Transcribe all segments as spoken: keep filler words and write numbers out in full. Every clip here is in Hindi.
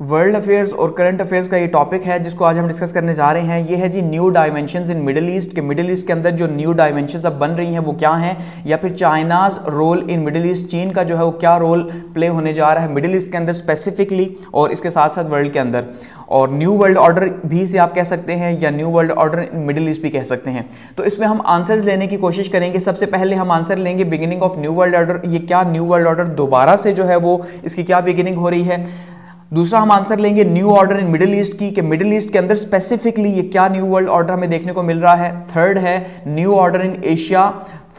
वर्ल्ड अफेयर्स और करंट अफेयर्स का ये टॉपिक है जिसको आज हम डिस्कस करने जा रहे हैं। ये है जी new dimensions in middle east के मिडिल ईस्ट के अंदर जो न्यू डायमेंशंस अब बन रही हैं वो क्या हैं, या फिर China's role in middle east, चीन का जो है वो क्या रोल प्ले होने जा रहा है मिडिल ईस्ट के अंदर स्पेसिफिकली और इसके साथ साथ वर्ल्ड के अंदर, और न्यू वर्ल्ड ऑर्डर भी इसे आप कह सकते हैं या new world order in middle east भी कह सकते हैं। तो इसमें हम आंसर्स लेने की कोशिश करेंगे। सबसे पहले हम आंसर लेंगे beginning of new world order, ये क्या न्यू वर्ल्ड ऑर्डर दोबारा से जो है वो इसकी क्या बिगिनिंग हो रही है। दूसरा हम आंसर लेंगे new order in middle east की, कि मिडिल ईस्ट के अंदर स्पेसिफिकली ये क्या न्यू वर्ल्ड ऑर्डर हमें देखने को मिल रहा है। थर्ड है new order in Asia.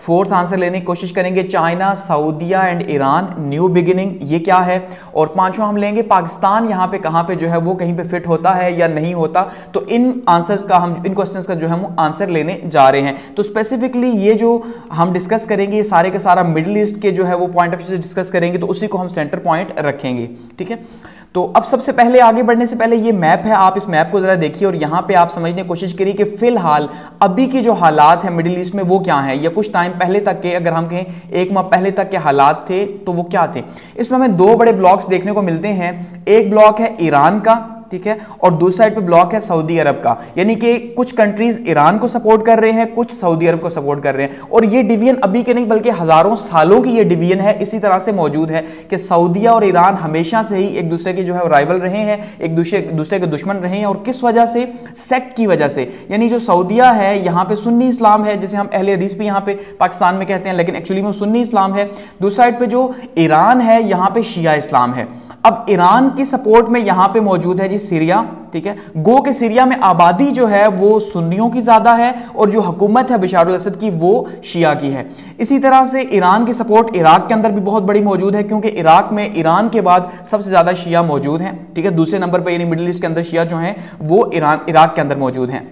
Fourth answer लेने की कोशिश करेंगे चाइना, सऊदीया एंड ईरान न्यू बिगिनिंग, ये क्या है। और पांचवा हम लेंगे पाकिस्तान यहाँ पे कहाँ पे जो है वो कहीं पे फिट होता है या नहीं होता। तो इन आंसर्स का हम इन क्वेश्चंस का जो है हम आंसर लेने जा रहे हैं। तो स्पेसिफिकली ये जो हम डिस्कस करेंगे ये सारे का सारा मिडिल ईस्ट के जो है वो पॉइंट ऑफ व्यू से डिस्कस करेंगे, तो उसी को हम सेंटर पॉइंट रखेंगे। ठीक है, तो अब सबसे पहले आगे बढ़ने से पहले ये मैप है, आप इस मैप को ज़रा देखिए और यहाँ पे आप समझने की कोशिश करिए कि फिलहाल अभी के जो हालात हैं मिडिल ईस्ट में वो क्या हैं, या कुछ टाइम पहले तक के, अगर हम कहें एक माह पहले तक के हालात थे तो वो क्या थे। इसमें हमें दो बड़े ब्लॉक्स देखने को मिलते हैं, एक ब्लॉक है ईरान का, ठीक है, और दूसरी साइड पे ब्लॉक है सऊदी अरब का, यानी कि कुछ कंट्रीज ईरान को सपोर्ट कर रहे हैं, कुछ सऊदी अरब को सपोर्ट कर रहे हैं। और ये डिवीजन अभी के नहीं बल्कि हजारों सालों की ये डिवीजन है, इसी तरह से मौजूद है कि सऊदीया और ईरान हमेशा से ही एक दूसरे के जो है राइवल रहे हैं, एक दूसरे दूसरे के दुश्मन रहे हैं। और किस वजह से, सेक्ट की वजह से, यानी जो सऊदीया है यहाँ पे सुन्नी इस्लाम है, जिसे हम अहले हदीस भी यहाँ पे पाकिस्तान में कहते हैं, लेकिन एक्चुअली में सुन्नी इस्लाम है। दूसरी साइड पर जो ईरान है यहाँ पे शिया इस्लाम है। अब ईरान की सपोर्ट में यहाँ पे मौजूद है जी सीरिया, ठीक है, गो के सीरिया में आबादी जो है वो सुन्नियों की ज्यादा है और जो हुकूमत है बशार अल-असद की वो शिया की है। इसी तरह से ईरान की सपोर्ट इराक के अंदर भी बहुत बड़ी मौजूद है, क्योंकि इराक में ईरान के बाद सबसे ज्यादा शिया मौजूद हैं, ठीक है, दूसरे नंबर पर, यानी मिडिल ईस्ट के अंदर शिया जो हैं वो ईरान इराक के अंदर मौजूद हैं।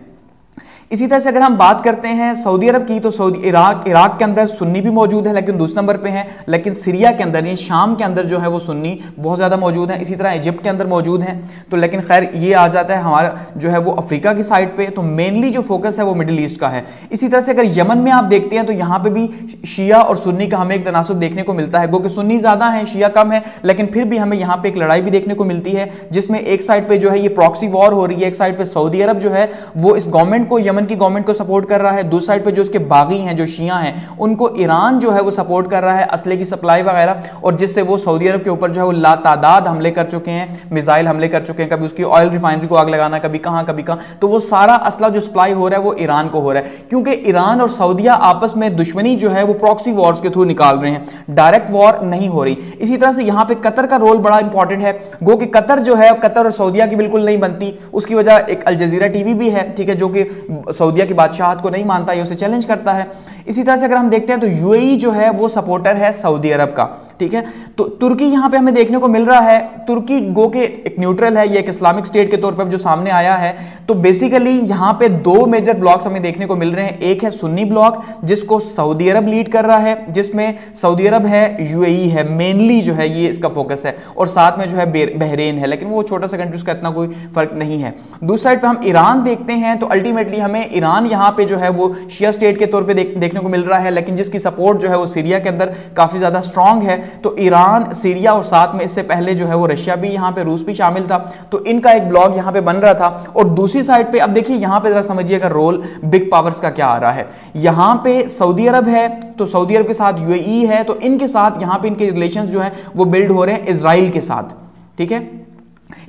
इसी तरह से अगर हम बात करते हैं सऊदी अरब की, तो सऊदी इराक इराक के अंदर सुन्नी भी मौजूद है लेकिन दूसरे नंबर पे हैं, लेकिन सीरिया के अंदर यानी शाम के अंदर जो है वो सुन्नी बहुत ज़्यादा मौजूद है। इसी तरह इजिप्ट के अंदर मौजूद हैं, तो लेकिन खैर ये आ जाता है हमारा जो है वो अफ्रीका की साइड पर, तो मेनली जो फोकस है वो मिडिल ईस्ट का है। इसी तरह से अगर यमन में आप देखते हैं तो यहाँ पर भी शिया और सुन्नी का हमें एक तनासुब देखने को मिलता है, क्योंकि सुन्नी ज़्यादा है शिया कम है, लेकिन फिर भी हमें यहाँ पर एक लड़ाई भी देखने को मिलती है, जिसमें एक साइड पर जो है ये प्रॉक्सी वॉर हो रही है। एक साइड पर सऊदी अरब जो है वो इस गवर्नमेंट को, यमन की गवर्नमेंट को सपोर्ट कर रहा है, दूसरी साइड पे जो उसके बागी हैं जो शिया हैं उनको ईरान जो है वो सपोर्ट कर रहा है असले की सप्लाई वगैरह, और जिससे वो सऊदी अरब के ऊपर जो है वो लातादाद हमले कर चुके हैं, मिसाइल हमले कर चुके हैं, कभी उसकी ऑयल रिफाइनरी को आग लगाना, कभी कहाँ कभी कहाँ। तो वो सारा असला जो सप्लाई हो रहा है वो ईरान को हो रहा है, क्योंकि ईरान और सऊदीया आपस में दुश्मनी जो है वो प्रॉक्सी वॉर्स के थ्रू निकाल रहे हैं, डायरेक्ट वॉर नहीं हो रही। इसी तरह से यहाँ पे कतर का रोल बड़ा इंपॉर्टेंट है, गो कि कतर जो है कतर और सऊदीया की बिल्कुल नहीं बनती, उसकी वजह एक अल जजीरा टीवी भी है, ठीक है, जो कि सऊदीया की बादशाहत को नहीं मानता है, उसे चैलेंज करता है। इसी तरह से अगर हम देखते हैं तो यूएई जो है वो सपोर्टर है सऊदी अरब का, ठीक है। तो तुर्की यहाँ पे हमें देखने को मिल रहा है, तुर्की गो के एक न्यूट्रल है, ये एक इस्लामिक स्टेट के तौर पर जो सामने आया है। तो बेसिकली यहाँ पे दो मेजर ब्लॉक्स हमें देखने को मिल रहे हैं, एक है सुन्नी ब्लॉक जिसको सऊदी अरब लीड कर रहा है, जिसमें सऊदी अरब है, यूएई है, मेनली जो है ये इसका फोकस है, और साथ में जो है बहरीन है, लेकिन वो छोटा सा कंट्री, उसका इतना कोई फर्क नहीं है। दूसरी साइड पर हम ईरान देखते हैं तो अल्टीमेटली हमें ईरान यहाँ पे जो है वो शिया स्टेट के तौर पे देख, देखने को मिल रहा है, लेकिन जिसकी सपोर्ट जो है वो सीरिया के अंदर काफी ज्यादा स्ट्रांग है। तो ईरान, सीरिया और साथ में इससे पहले जो है वो रशिया भी यहाँ पे, रूस भी शामिल था, तो इनका एक ब्लॉक यहाँ पे बन रहा था। और दूसरी साइड पे अब देखिए यहाँ पे जरा समझिएगा रोल बिग पावर्स का क्या आ रहा है। यहाँ पे सऊदी अरब है, तो सऊदी अरब के साथ यूएई है, तो इनके साथ यहाँ पे इनके रिलेशन जो है वो बिल्ड हो रहे हैं इसराइल के साथ, ठीक है।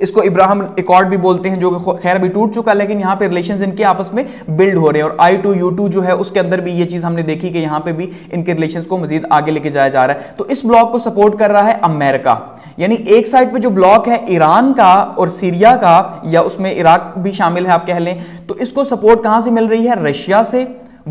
इसको इब्राहिम एकॉर्ड भी बोलते हैं, जो कि खैर अभी टूट चुका है, लेकिन यहाँ पे रिलेशंस इनके आपस में बिल्ड हो रहे हैं। और आई टू यू टू जो है उसके अंदर भी ये चीज़ हमने देखी कि यहाँ पे भी इनके रिलेशंस को मजीद आगे लेके जाया जा रहा है। तो इस ब्लॉक को सपोर्ट कर रहा है अमेरिका, यानी एक साइड पे जो ब्लॉक है ईरान का और सीरिया का, या उसमें इराक भी शामिल है आप कह लें, तो इसको सपोर्ट कहाँ से मिल रही है, रशिया से।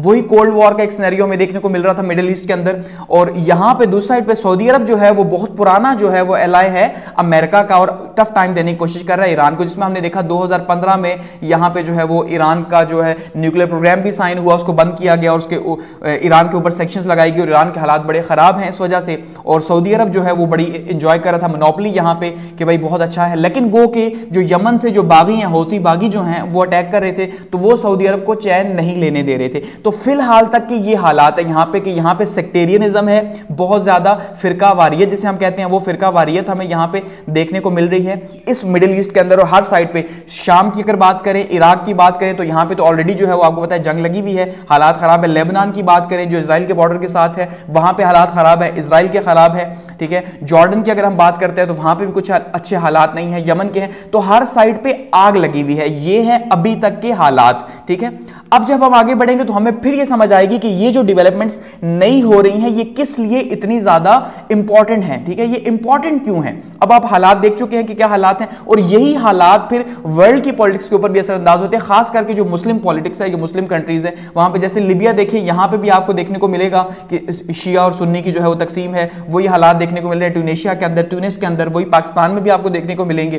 वही कोल्ड वॉर का एक सिनेरियो में देखने को मिल रहा था मिडिल ईस्ट के अंदर। और यहाँ पे दूसरी साइड पे सऊदी अरब जो है वो बहुत पुराना जो है वो एलाय है अमेरिका का, और टफ टाइम देने की कोशिश कर रहा है ईरान को, जिसमें हमने देखा दो हज़ार पंद्रह में यहाँ पे जो है वो ईरान का जो है न्यूक्लियर प्रोग्राम भी साइन हुआ, उसको बंद किया गया और उसके ईरान के ऊपर सेक्शंस लगाई गई, और ईरान के हालात बड़े ख़राब हैं इस वजह से। और सऊदी अरब जो है वो बड़ी इंजॉय कर रहा था मोनोपली यहाँ पे कि भाई बहुत अच्छा है, लेकिन गो के जो यमन से जो बागी हैं, हौती बागी जो हैं, वो अटैक कर रहे थे, तो वो सऊदी अरब को चैन नहीं लेने दे रहे थे। तो फिलहाल तक की ये हालात है यहाँ पे कि यहाँ पे सेक्टेरियनिज्म है, बहुत ज़्यादा फिरका वारियत जिसे हम कहते हैं वो फिरका वारियत हमें यहाँ पे देखने को मिल रही है इस मिडिल ईस्ट के अंदर और हर साइड पे। शाम की अगर बात करें, इराक की बात करें, तो यहाँ पे तो ऑलरेडी जो है वो आपको पता है जंग लगी हुई है, हालात ख़राब है। लेबनान की बात करें जो इसराइल के बॉर्डर के साथ है, वहाँ पर हालात ख़राब है, इसराइल के ख़राब है, ठीक है। जॉर्डन की अगर हम बात करते हैं तो वहाँ पर भी कुछ अच्छे हालात नहीं है, यमन के हैं। तो हर साइड पर आग लगी हुई है, ये है अभी तक के हालात, ठीक है। अब जब हम आगे बढ़ेंगे तो हमें फिर ये समझ आएगी कि ये जो डेवलपमेंट्स नहीं हो रही हैं ये किस लिए इतनी ज्यादा इंपॉर्टेंट हैं, ठीक है, ये इंपॉर्टेंट क्यों हैं। अब आप हालात देख चुके हैं कि क्या हालात हैं, और यही हालात फिर वर्ल्ड की पॉलिटिक्स के ऊपर भी असरअंदाज होते हैं, खास करके जो मुस्लिम पॉलिटिक्स है, जो मुस्लिम कंट्रीज है वहां पर, जैसे लीबिया देखिए, यहां पर भी आपको देखने को मिलेगा कि शिया और सुन्नी की जो है वो तकसीम है, वही हालात देखने को मिल रहे हैं ट्यूनेशिया के अंदर, ट्यूनिस के अंदर, वही पाकिस्तान में भी आपको देखने को मिलेंगे।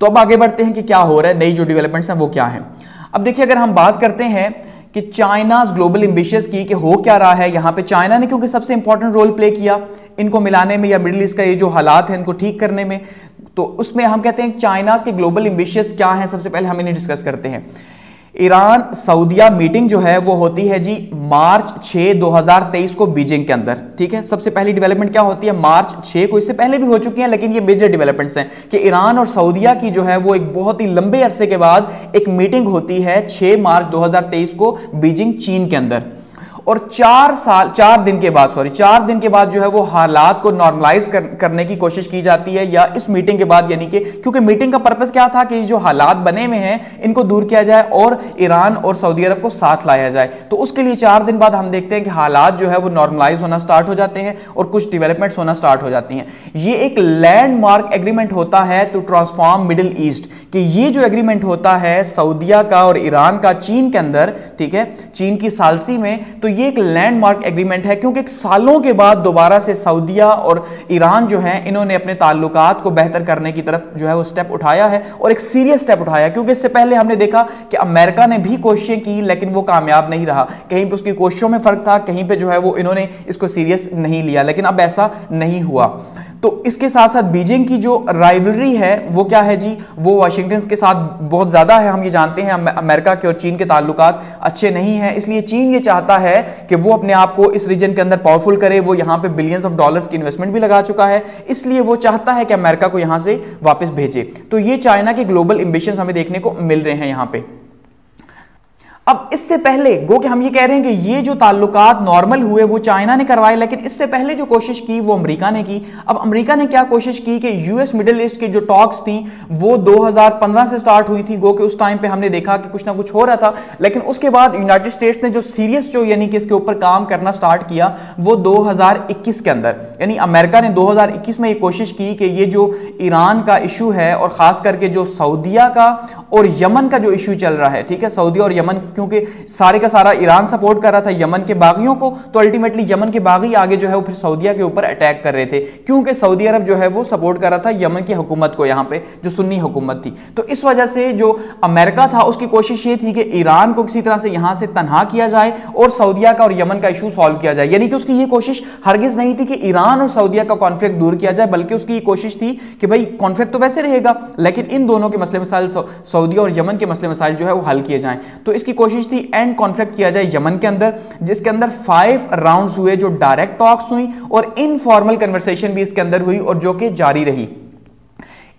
तो अब आगे बढ़ते हैं कि क्या हो रहा है, नई जो डेवलपमेंट्स हैं वो क्या हैं। अब देखिए अगर हम बात करते हैं कि चाइनाज़ ग्लोबल एम्बिशंस की, कि हो क्या रहा है यहाँ पे, चाइना ने क्योंकि सबसे इंपॉर्टेंट रोल प्ले किया इनको मिलाने में या मिडिल ईस्ट का ये जो हालात हैं इनको ठीक करने में, तो उसमें हम कहते हैं चाइनाज़ के ग्लोबल एम्बिशंस क्या हैं, सबसे पहले हम इन्हें डिस्कस करते हैं। ईरान सऊदिया मीटिंग जो है वो होती है जी मार्च छह दो हज़ार तेईस को बीजिंग के अंदर, ठीक है। सबसे पहली डेवलपमेंट क्या होती है मार्च छह को, इससे पहले भी हो चुकी हैं लेकिन ये मेजर डेवलपमेंट्स हैं कि ईरान और सऊदिया की जो है वो एक बहुत ही लंबे अरसे के बाद एक मीटिंग होती है छह मार्च दो हज़ार तेईस को बीजिंग चीन के अंदर, और चार साल चार दिन के बाद सॉरी चार दिन के बाद जो है वो हालात को नॉर्मलाइज कर, करने की कोशिश की जाती है या इस मीटिंग के बाद, यानी कि क्योंकि मीटिंग का पर्पस क्या था कि जो हालात बने हुए हैं इनको दूर किया जाए और ईरान और सऊदी अरब को साथ लाया जाए। तो उसके लिए चार दिन बाद हम देखते हैं कि हालात जो है वो नॉर्मलाइज होना स्टार्ट हो जाते हैं और कुछ डेवलपमेंट्स होना स्टार्ट हो जाती हैं। ये एक लैंडमार्क एग्रीमेंट होता है टू ट्रांसफॉर्म मिडिल ईस्ट, कि ये जो एग्रीमेंट होता है सऊदीया का और ईरान का चीन के अंदर, ठीक है, चीन की सालसी में, तो ये एक लैंडमार्क एग्रीमेंट है क्योंकि सालों के बाद दोबारा से सऊदीया और ईरान जो है इन्होंने अपने ताल्लुकात को बेहतर करने की तरफ जो है वो स्टेप उठाया है, और एक सीरियस स्टेप उठाया, क्योंकि इससे पहले हमने देखा कि अमेरिका ने भी कोशिशें की लेकिन वो कामयाब नहीं रहा, कहीं पे उसकी कोशिशों में फर्क था, कहीं पे जो है वो इन्होंने इसको सीरियस नहीं लिया, लेकिन अब ऐसा नहीं हुआ। तो इसके साथ साथ बीजिंग की जो राइवलरी है वो क्या है जी, वो वाशिंगटन के साथ बहुत ज़्यादा है। हम ये जानते हैं अमेरिका के और चीन के ताल्लुकात अच्छे नहीं हैं, इसलिए चीन ये चाहता है कि वो अपने आप को इस रीजन के अंदर पावरफुल करे, वो यहाँ पे बिलियंस ऑफ डॉलर्स की इन्वेस्टमेंट भी लगा चुका है, इसलिए वो चाहता है कि अमेरिका को यहाँ से वापस भेजे। तो ये चाइना के ग्लोबल एम्बिशंस हमें देखने को मिल रहे हैं यहाँ पे। अब इससे पहले गो कि हम ये कह रहे हैं कि ये जो ताल्लुकात नॉर्मल हुए वो चाइना ने करवाए, लेकिन इससे पहले जो कोशिश की वो अमेरिका ने की। अब अमेरिका ने क्या कोशिश की कि यूएस मिडिल ईस्ट की जो टॉक्स थी वो दो हज़ार पंद्रह से स्टार्ट हुई थी, गो कि उस टाइम पे हमने देखा कि कुछ ना कुछ हो रहा था, लेकिन उसके बाद यूनाइटेड स्टेट्स ने जो सीरियस जो यानी कि इसके ऊपर काम करना स्टार्ट किया वो दो हज़ार इक्कीस के अंदर, यानी अमेरिका ने दो हज़ार इक्कीस में ये कोशिश की कि ये जो ईरान का इशू है और ख़ास करके जो सऊदीया का और यमन का जो इशू चल रहा है, ठीक है, सऊदी और यमन, क्योंकि सारे का सारा ईरान सपोर्ट कर रहा था यमन के बागियों को, तो अल्टीमेटली यमन के बागी आगे जो है वो फिर सऊदीया के ऊपर अटैक कर रहे थे क्योंकि सऊदी अरब जो है वो सपोर्ट कर रहा था यमन की हुकूमत को, यहाँ पे जो सुन्नी हुकूमत थी। तो इस वजह से जो अमेरिका था उसकी कोशिश ये थी कि ईरान को किसी तरह से यहाँ से तनहा किया जाए और सऊदीया का और यमन का इशू सॉल्व किया जाए, यानी कि उसकी ये कोशिश हरगिज नहीं थी कि ईरान और सऊदीया का कॉन्फ्लिक्ट दूर किया जाए, बल्कि उसकी ये कोशिश थी कि भाई कॉन्फ्लिक्ट तो वैसे रहेगा लेकिन इन दोनों के मसले मसाइल, सऊदी और यमन के मसले मसाइल जो है वो हल किए जाएँ। तो की कोशिश थी एंड कॉन्फ्लिक्ट किया जाए यमन के अंदर, जिसके अंदर फाइव राउंड्स हुए, जो डायरेक्ट टॉक्स हुई और इनफॉर्मल कन्वर्सेशन भी इसके अंदर हुई और जो कि जारी रही।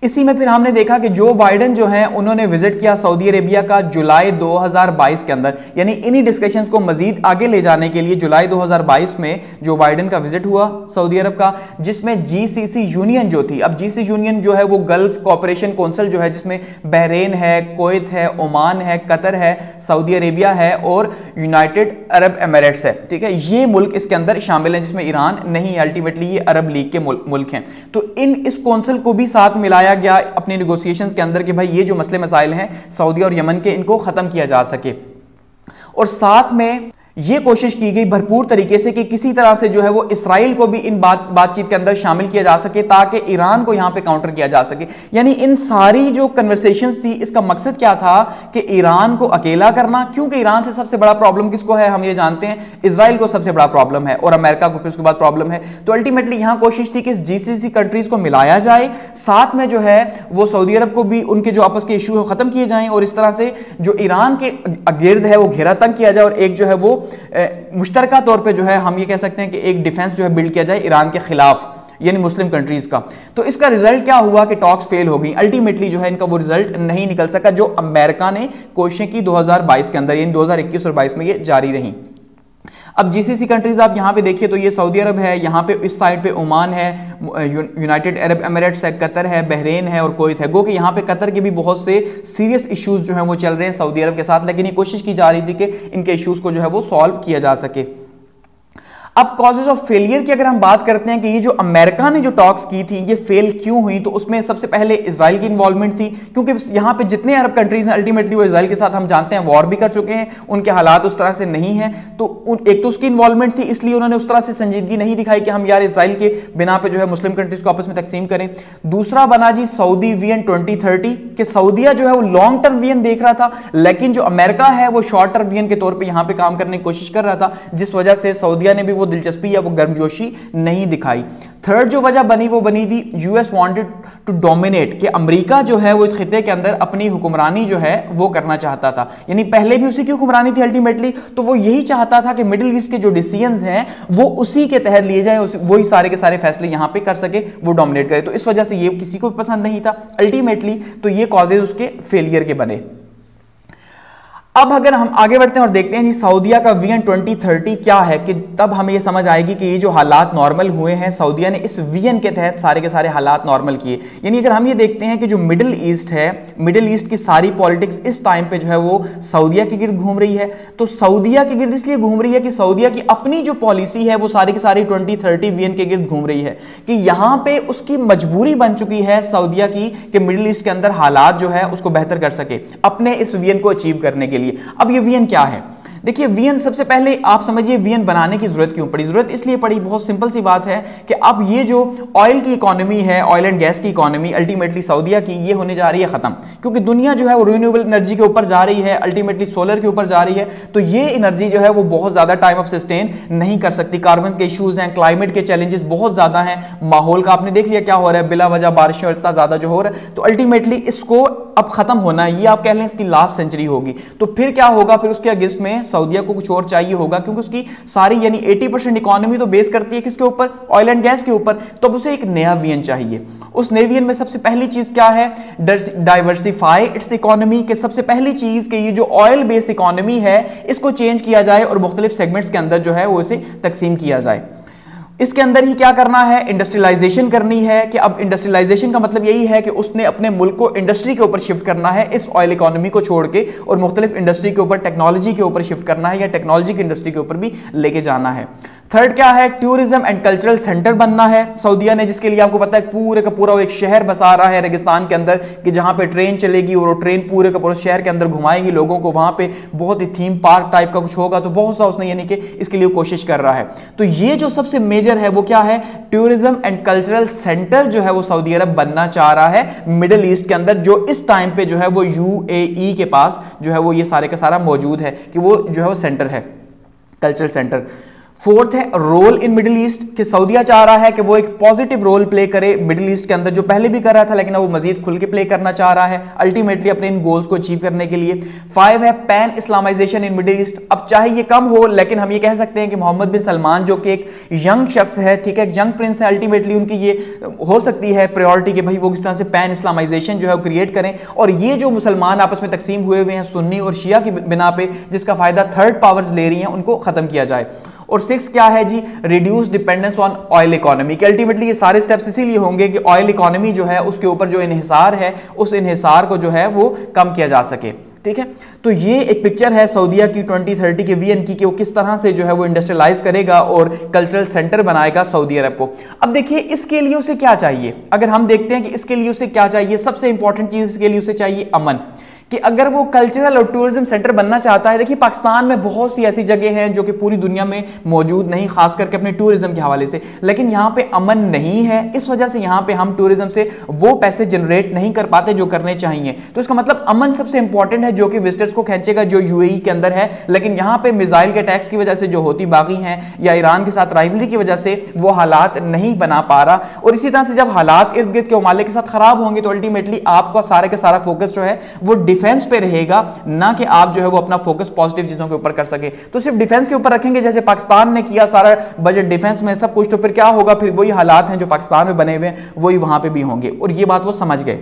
इसी में फिर हमने देखा कि जो बाइडन जो हैं उन्होंने विजिट किया सऊदी अरेबिया का जुलाई दो हज़ार बाईस के अंदर, यानी इन्हीं डिस्कशंस को मजीद आगे ले जाने के लिए जुलाई दो हज़ार बाईस में जो बाइडन का विजिट हुआ सऊदी अरब का, जिसमें जीसीसी यूनियन जो थी, अब जीसीसी यूनियन जो है वो गल्फ कॉपरेशन कौंसिल जो है जिसमें बहरीन है, कुवैत है, ओमान है, कतर है, सऊदी अरेबिया है और यूनाइटेड अरब एमिरेट्स है, ठीक है, ये मुल्क इसके अंदर शामिल हैं जिसमें ईरान नहीं है, अल्टीमेटली ये अरब लीग के मुल्क हैं। तो इन इस कौंसिल को भी साथ मिलाया गया अपने नेगोशिएशंस के अंदर कि भाई ये जो मसले मसाइल हैं सऊदी और यमन के, इनको खत्म किया जा सके, और साथ में ये कोशिश की गई भरपूर तरीके से कि किसी तरह से जो है वो इसराइल को भी इन बात बातचीत के अंदर शामिल किया जा सके ताकि ईरान को यहाँ पे काउंटर किया जा सके। यानी इन सारी जो कन्वर्सेशंस थी इसका मकसद क्या था कि ईरान को अकेला करना, क्योंकि ईरान से सबसे बड़ा प्रॉब्लम किसको है हम ये जानते हैं, इसराइल को सबसे बड़ा प्रॉब्लम है और अमेरिका को फिर उसके बाद प्रॉब्लम है। तो अल्टीमेटली यहाँ कोशिश थी कि इस जी सी सी कंट्रीज को मिलाया जाए, साथ में जो है वो सऊदी अरब को भी उनके जो आपस के इशू है खत्म किए जाएँ और इस तरह से जो ईरान के गिर्द है वो घेरा तंग किया जाए और एक जो है वो मुश्तरका तौर पे जो है हम ये कह सकते हैं कि एक डिफेंस जो है बिल्ड किया जाए ईरान के खिलाफ यानी मुस्लिम कंट्रीज का। तो इसका रिजल्ट क्या हुआ कि टॉक्स फेल हो गई, अल्टीमेटली जो है इनका वो रिजल्ट नहीं निकल सका जो अमेरिका ने कोशिशें की दो हज़ार बाईस के अंदर, यानी दो हज़ार इक्कीस और बाईस में ये जारी रही। अब जीसीसी कंट्रीज आप यहाँ पे देखिए तो ये सऊदी अरब है, यहाँ पे इस साइड पे ओमान है, यूनाइटेड अरब एमिरेट्स है, कतर है, बहरीन है और कुवैत है। गो कि यहाँ पे कतर के भी बहुत से सीरियस इश्यूज़ जो हैं वो चल रहे हैं सऊदी अरब के साथ, लेकिन ये कोशिश की जा रही थी कि इनके इश्यूज़ को जो है वो सॉल्व किया जा सके। अब कॉजेज ऑफ फेलियर की अगर हम बात करते हैं कि ये जो अमेरिका ने जो टॉक्स की थी ये फेल क्यों हुई, तो उसमें सबसे पहले इसराइल की इन्वॉल्वमेंट थी, क्योंकि यहाँ पे जितने अरब कंट्रीज हैं अल्टीमेटली वो इसराइल के साथ हम जानते हैं वॉर भी कर चुके हैं, उनके हालात उस तरह से नहीं हैं। तो एक तो उसकी इन्वॉल्वमेंट थी, इसलिए उन्होंने उस तरह से संजीदगी नहीं दिखाई कि हम यार इसराइल के बिना पे जो है मुस्लिम कंट्रीज को आपस में तकसीम करें। दूसरा बना जी सऊदी विजन ट्वेंटी थर्टी, कि सऊदिया जो है वो लॉन्ग टर्म विजन देख रहा था लेकिन जो अमेरिका है वो शॉर्ट टर्म विजन के तौर पर यहाँ पे काम करने की कोशिश कर रहा था, जिस वजह से सऊदिया ने भी वो दिलचस्पी या वो गर्मजोशी नहीं दिखाई। थर्ड जो वजह बनी वो बनी थी यूएस वांटेड टू डोमिनेट, कि अमेरिका जो है वो इस खिते के अंदर अपनी हुक्मरानी जो है वो करना चाहता था, यानी पहले भी उसी की हुक्मरानी थी अल्टीमेटली, तो वो यही चाहता था कि मिडिल ईस्ट के जो डिसीजंस हैं वो उसी के तहत लिए जाएं, वही सारे के सारे फैसले यहाँ पे कर सके, वो डोमिनेट करे। तो इस वजह से ये किसी को भी पसंद नहीं था अल्टीमेटली, तो ये कॉजेज उसके फेलियर के बने। अब अगर हम आगे बढ़ते हैं और देखते हैं जी सऊदिया का विजन ट्वेंटी थर्टी क्या है, कि तब हमें ये समझ आएगी कि ये जो हालात नॉर्मल हुए हैं सऊदिया ने इस विजन के तहत सारे के सारे हालात नॉर्मल किए। यानी अगर हम ये देखते हैं कि जो मिडिल ईस्ट है, मिडिल ईस्ट की सारी पॉलिटिक्स इस टाइम पे जो है वो सऊदिया के गिर्द घूम रही है। तो सऊदिया के गिर्द इसलिए घूम रही है कि सऊदिया की अपनी जो पॉलिसी है वो सारी की सारी ट्वेंटी थर्टी विजन के गिर्द घूम रही है, कि यहाँ पे उसकी मजबूरी बन चुकी है सऊदिया की कि मिडिल ईस्ट के अंदर हालात जो है उसको बेहतर कर सके अपने इस विजन को अचीव करने के लिए। अब ये विजन क्या है, देखिए विजन सबसे पहले आप समझिए विजन बनाने की जरूरत क्यों पड़ी, जरूरत इसलिए पड़ी, बहुत सिंपल सी बात है कि अब ये जो ऑयल की इकोनॉमी है, ऑयल एंड गैस की इकोनॉमी अल्टीमेटली सऊदिया की, ये होने जा रही है खत्म, क्योंकि दुनिया जो है वो रिन्यूएबल एनर्जी के ऊपर जा रही है, अल्टीमेटली सोलर के ऊपर जा रही है। तो ये एनर्जी जो है वो बहुत ज्यादा टाइम अब सस्टेन नहीं कर सकती, कार्बन के इशूज हैं, क्लाइमेट के चैलेंजेस बहुत ज्यादा हैं, माहौल का आपने देख लिया क्या हो रहा है, बिला वजह बारिश और इतना ज्यादा जो हो रहा है, तो अल्टीमेटली इसको अब खत्म होना है, ये आप कह लें इसकी लास्ट सेंचुरी होगी। तो फिर क्या होगा, फिर उसके अगेंस्ट में सऊदिया को कुछ और चाहिए होगा, क्योंकि उसकी सारी यानी अस्सी परसेंट इकोनॉमी तो बेस करती है किसके ऊपर, ऑयल एंड गैस के ऊपर। तो अब उसे एक नया विजन चाहिए, उस नए विजन में सबसे पहली चीज क्या है, डाइवर्सिफाई इट्स इकोनॉमी, के सबसे पहली चीज कि ये जो ऑयल बेस्ड इकोनॉमी है इसको चेंज किया जाए और मुख्तलिफ सेगमेंट्स के अंदर जो है वो इसे तकसीम किया जाए। इसके अंदर ही क्या करना है, इंडस्ट्रियलाइजेशन करनी है, कि अब इंडस्ट्रियलाइजेशन का मतलब यही है कि उसने अपने मुल्क को इंडस्ट्री के ऊपर शिफ्ट करना है इस ऑयल इकोनॉमी को छोड़ के, और मुख्तलिफ इंडस्ट्री के ऊपर टेक्नोलॉजी के ऊपर शिफ्ट करना है या टेक्नोलॉजी की इंडस्ट्री के ऊपर भी लेके जाना है। थर्ड क्या है, टूरिज्म एंड कल्चरल सेंटर बनना है सऊदिया ने, जिसके लिए आपको पता है पूरे का पूरा एक शहर बसा रहा है रेगिस्तान के अंदर, कि जहाँ पे ट्रेन चलेगी और वो ट्रेन पूरे का पूरा शहर के अंदर घुमाएगी लोगों को, वहाँ पे बहुत ही थीम पार्क टाइप का कुछ होगा। तो बहुत सा उसने यानी कि इसके लिए कोशिश कर रहा है। तो ये जो सबसे मेजर है वो क्या है, टूरिज्म एंड कल्चरल सेंटर जो है वो सऊदी अरब बनना चाह रहा है मिडिल ईस्ट के अंदर, जो इस टाइम पे जो है वो यूएई के पास जो है वो ये सारे का सारा मौजूद है, कि वो जो है वो सेंटर है, कल्चरल सेंटर। फोर्थ है रोल इन मिडिल ईस्ट, कि सऊदिया चाह रहा है कि वो एक पॉजिटिव रोल प्ले करे मिडिल ईस्ट के अंदर, जो पहले भी कर रहा था लेकिन अब वो मजीद खुल के प्ले करना चाह रहा है अल्टीमेटली अपने इन गोल्स को अचीव करने के लिए। फाइव है pan Islamisation in middle east, अब चाहे ये कम हो लेकिन हम ये कह सकते हैं कि मोहम्मद बिन सलमान जो कि एक यंग शख्स है, ठीक है, एक यंग प्रिंस है, अल्टीमेटली उनकी ये हो सकती है प्रायोरिटी कि भाई वो किस तरह से पैन इस्लामाइजेशन जो है वो क्रिएट करें। और ये जो मुसलमान आपस में तकसीम हुए हुए हैं सुन्नी और शिया की बिना पे, जिसका फायदा थर्ड पावर्स ले रही हैं, उनको खत्म किया जाए। और सिक्स क्या है जी, reduce dependence on oil economy, कि अल्टीमेटली ये सारे स्टेप्स इसीलिए होंगे कि ऑयल इकोनॉमी जो है उसके ऊपर जो इन्हिसार है उस इन्हिसार को जो है वो कम किया जा सके, ठीक है। तो ये एक पिक्चर है सऊदिया की ट्वेंटी थर्टी के वीएन की, कि वो किस तरह से जो है वो इंडस्ट्रियलाइज करेगा और कल्चरल सेंटर बनाएगा सऊदी अरब को। अब देखिए इसके लिए उसे क्या चाहिए, अगर हम देखते हैं कि इसके लिए उसे क्या चाहिए, सबसे इंपॉर्टेंट चीज इसके लिए उसे चाहिए अमन, कि अगर वो कल्चरल और टूरिज्म सेंटर बनना चाहता है, देखिए पाकिस्तान में बहुत सी ऐसी जगह हैं जो कि पूरी दुनिया में मौजूद नहीं, खास करके अपने टूरिज्म के हवाले से, लेकिन यहाँ पे अमन नहीं है, इस वजह से यहाँ पे हम टूरिज्म से वो पैसे जनरेट नहीं कर पाते जो करने चाहिए। तो इसका मतलब अमन सबसे इंपॉर्टेंट है जो कि विजिटर्स को खींचेगा जो यूएई के अंदर है, लेकिन यहाँ पे मिसाइल के अटैक्स की वजह से जो होती बाकी हैं या ईरान के साथ राइवलरी की वजह से वो हालात नहीं बना पा रहा। और इसी तरह से जब हालात इर्द गिर्द के मामले के साथ खराब होंगे तो अल्टीमेटली आपका सारे का सारा फोकस जो है वो डिफेंस पे रहेगा, ना कि आप जो है वो अपना फोकस पॉजिटिव चीजों के ऊपर कर सके। तो सिर्फ डिफेंस के ऊपर रखेंगे जैसे पाकिस्तान ने किया, सारा बजट डिफेंस में सब कुछ, तो फिर क्या होगा, फिर वही हालात हैं जो पाकिस्तान में बने हुए हैं वही वहां पे भी होंगे। और ये बात वो समझ गए।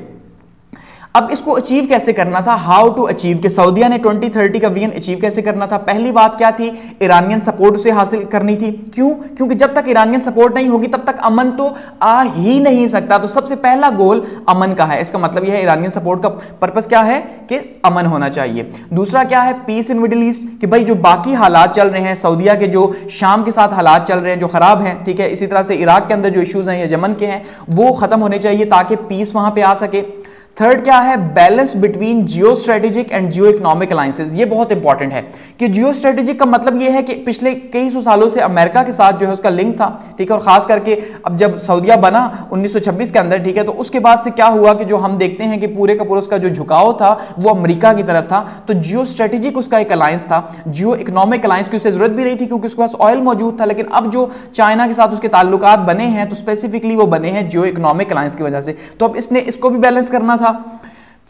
अब इसको अचीव कैसे करना था, हाउ टू अचीव, कि सऊदीया ने ट्वेंटी थर्टी का विजन अचीव कैसे करना था। पहली बात क्या थी, ईरानियन सपोर्ट से हासिल करनी थी। क्यों? क्योंकि जब तक ईरानियन सपोर्ट नहीं होगी तब तक अमन तो आ ही नहीं सकता। तो सबसे पहला गोल अमन का है, इसका मतलब यह है ईरानियन सपोर्ट का पर्पस क्या है कि अमन होना चाहिए। दूसरा क्या है, पीस इन मिडिल ईस्ट, कि भाई जो बाकी हालात चल रहे हैं सऊदीया के, जो शाम के साथ हालात चल रहे हैं जो खराब हैं, ठीक है, इसी तरह से इराक के अंदर जो इशूज़ हैं या यमन के हैं वो खत्म होने चाहिए ताकि पीस वहाँ पर आ सके। थर्ड क्या है, balance between geo strategic and Jio economic alliances, ये बहुत इंपॉर्टेंट है। कि जियो स्ट्रेटेजिक का मतलब ये है कि पिछले कई सौ सालों से अमेरिका के साथ जो है उसका लिंक था, ठीक है, और खास करके अब जब सऊदीया बना उन्नीस सौ छब्बीस के अंदर, ठीक है, तो उसके बाद से क्या हुआ कि जो हम देखते हैं कि पूरे का पूरा उसका जो झुकाव था वो अमरीका की तरफ था। तो जियो स्ट्रेटेजिक उसका एक अलायंस था, जियो इकोनॉमिक अलायंस की उसे जरूरत भी नहीं थी क्योंकि उसके पास ऑयल मौजूद था, लेकिन अब जो चाइना के साथ उसके ताल्लुकात बने हैं तो स्पेसिफिकली वो बने हैं जियो इकोनॉमिक अलायंस की वजह से। तो अब इसने इसको भी बैलेंस करना था।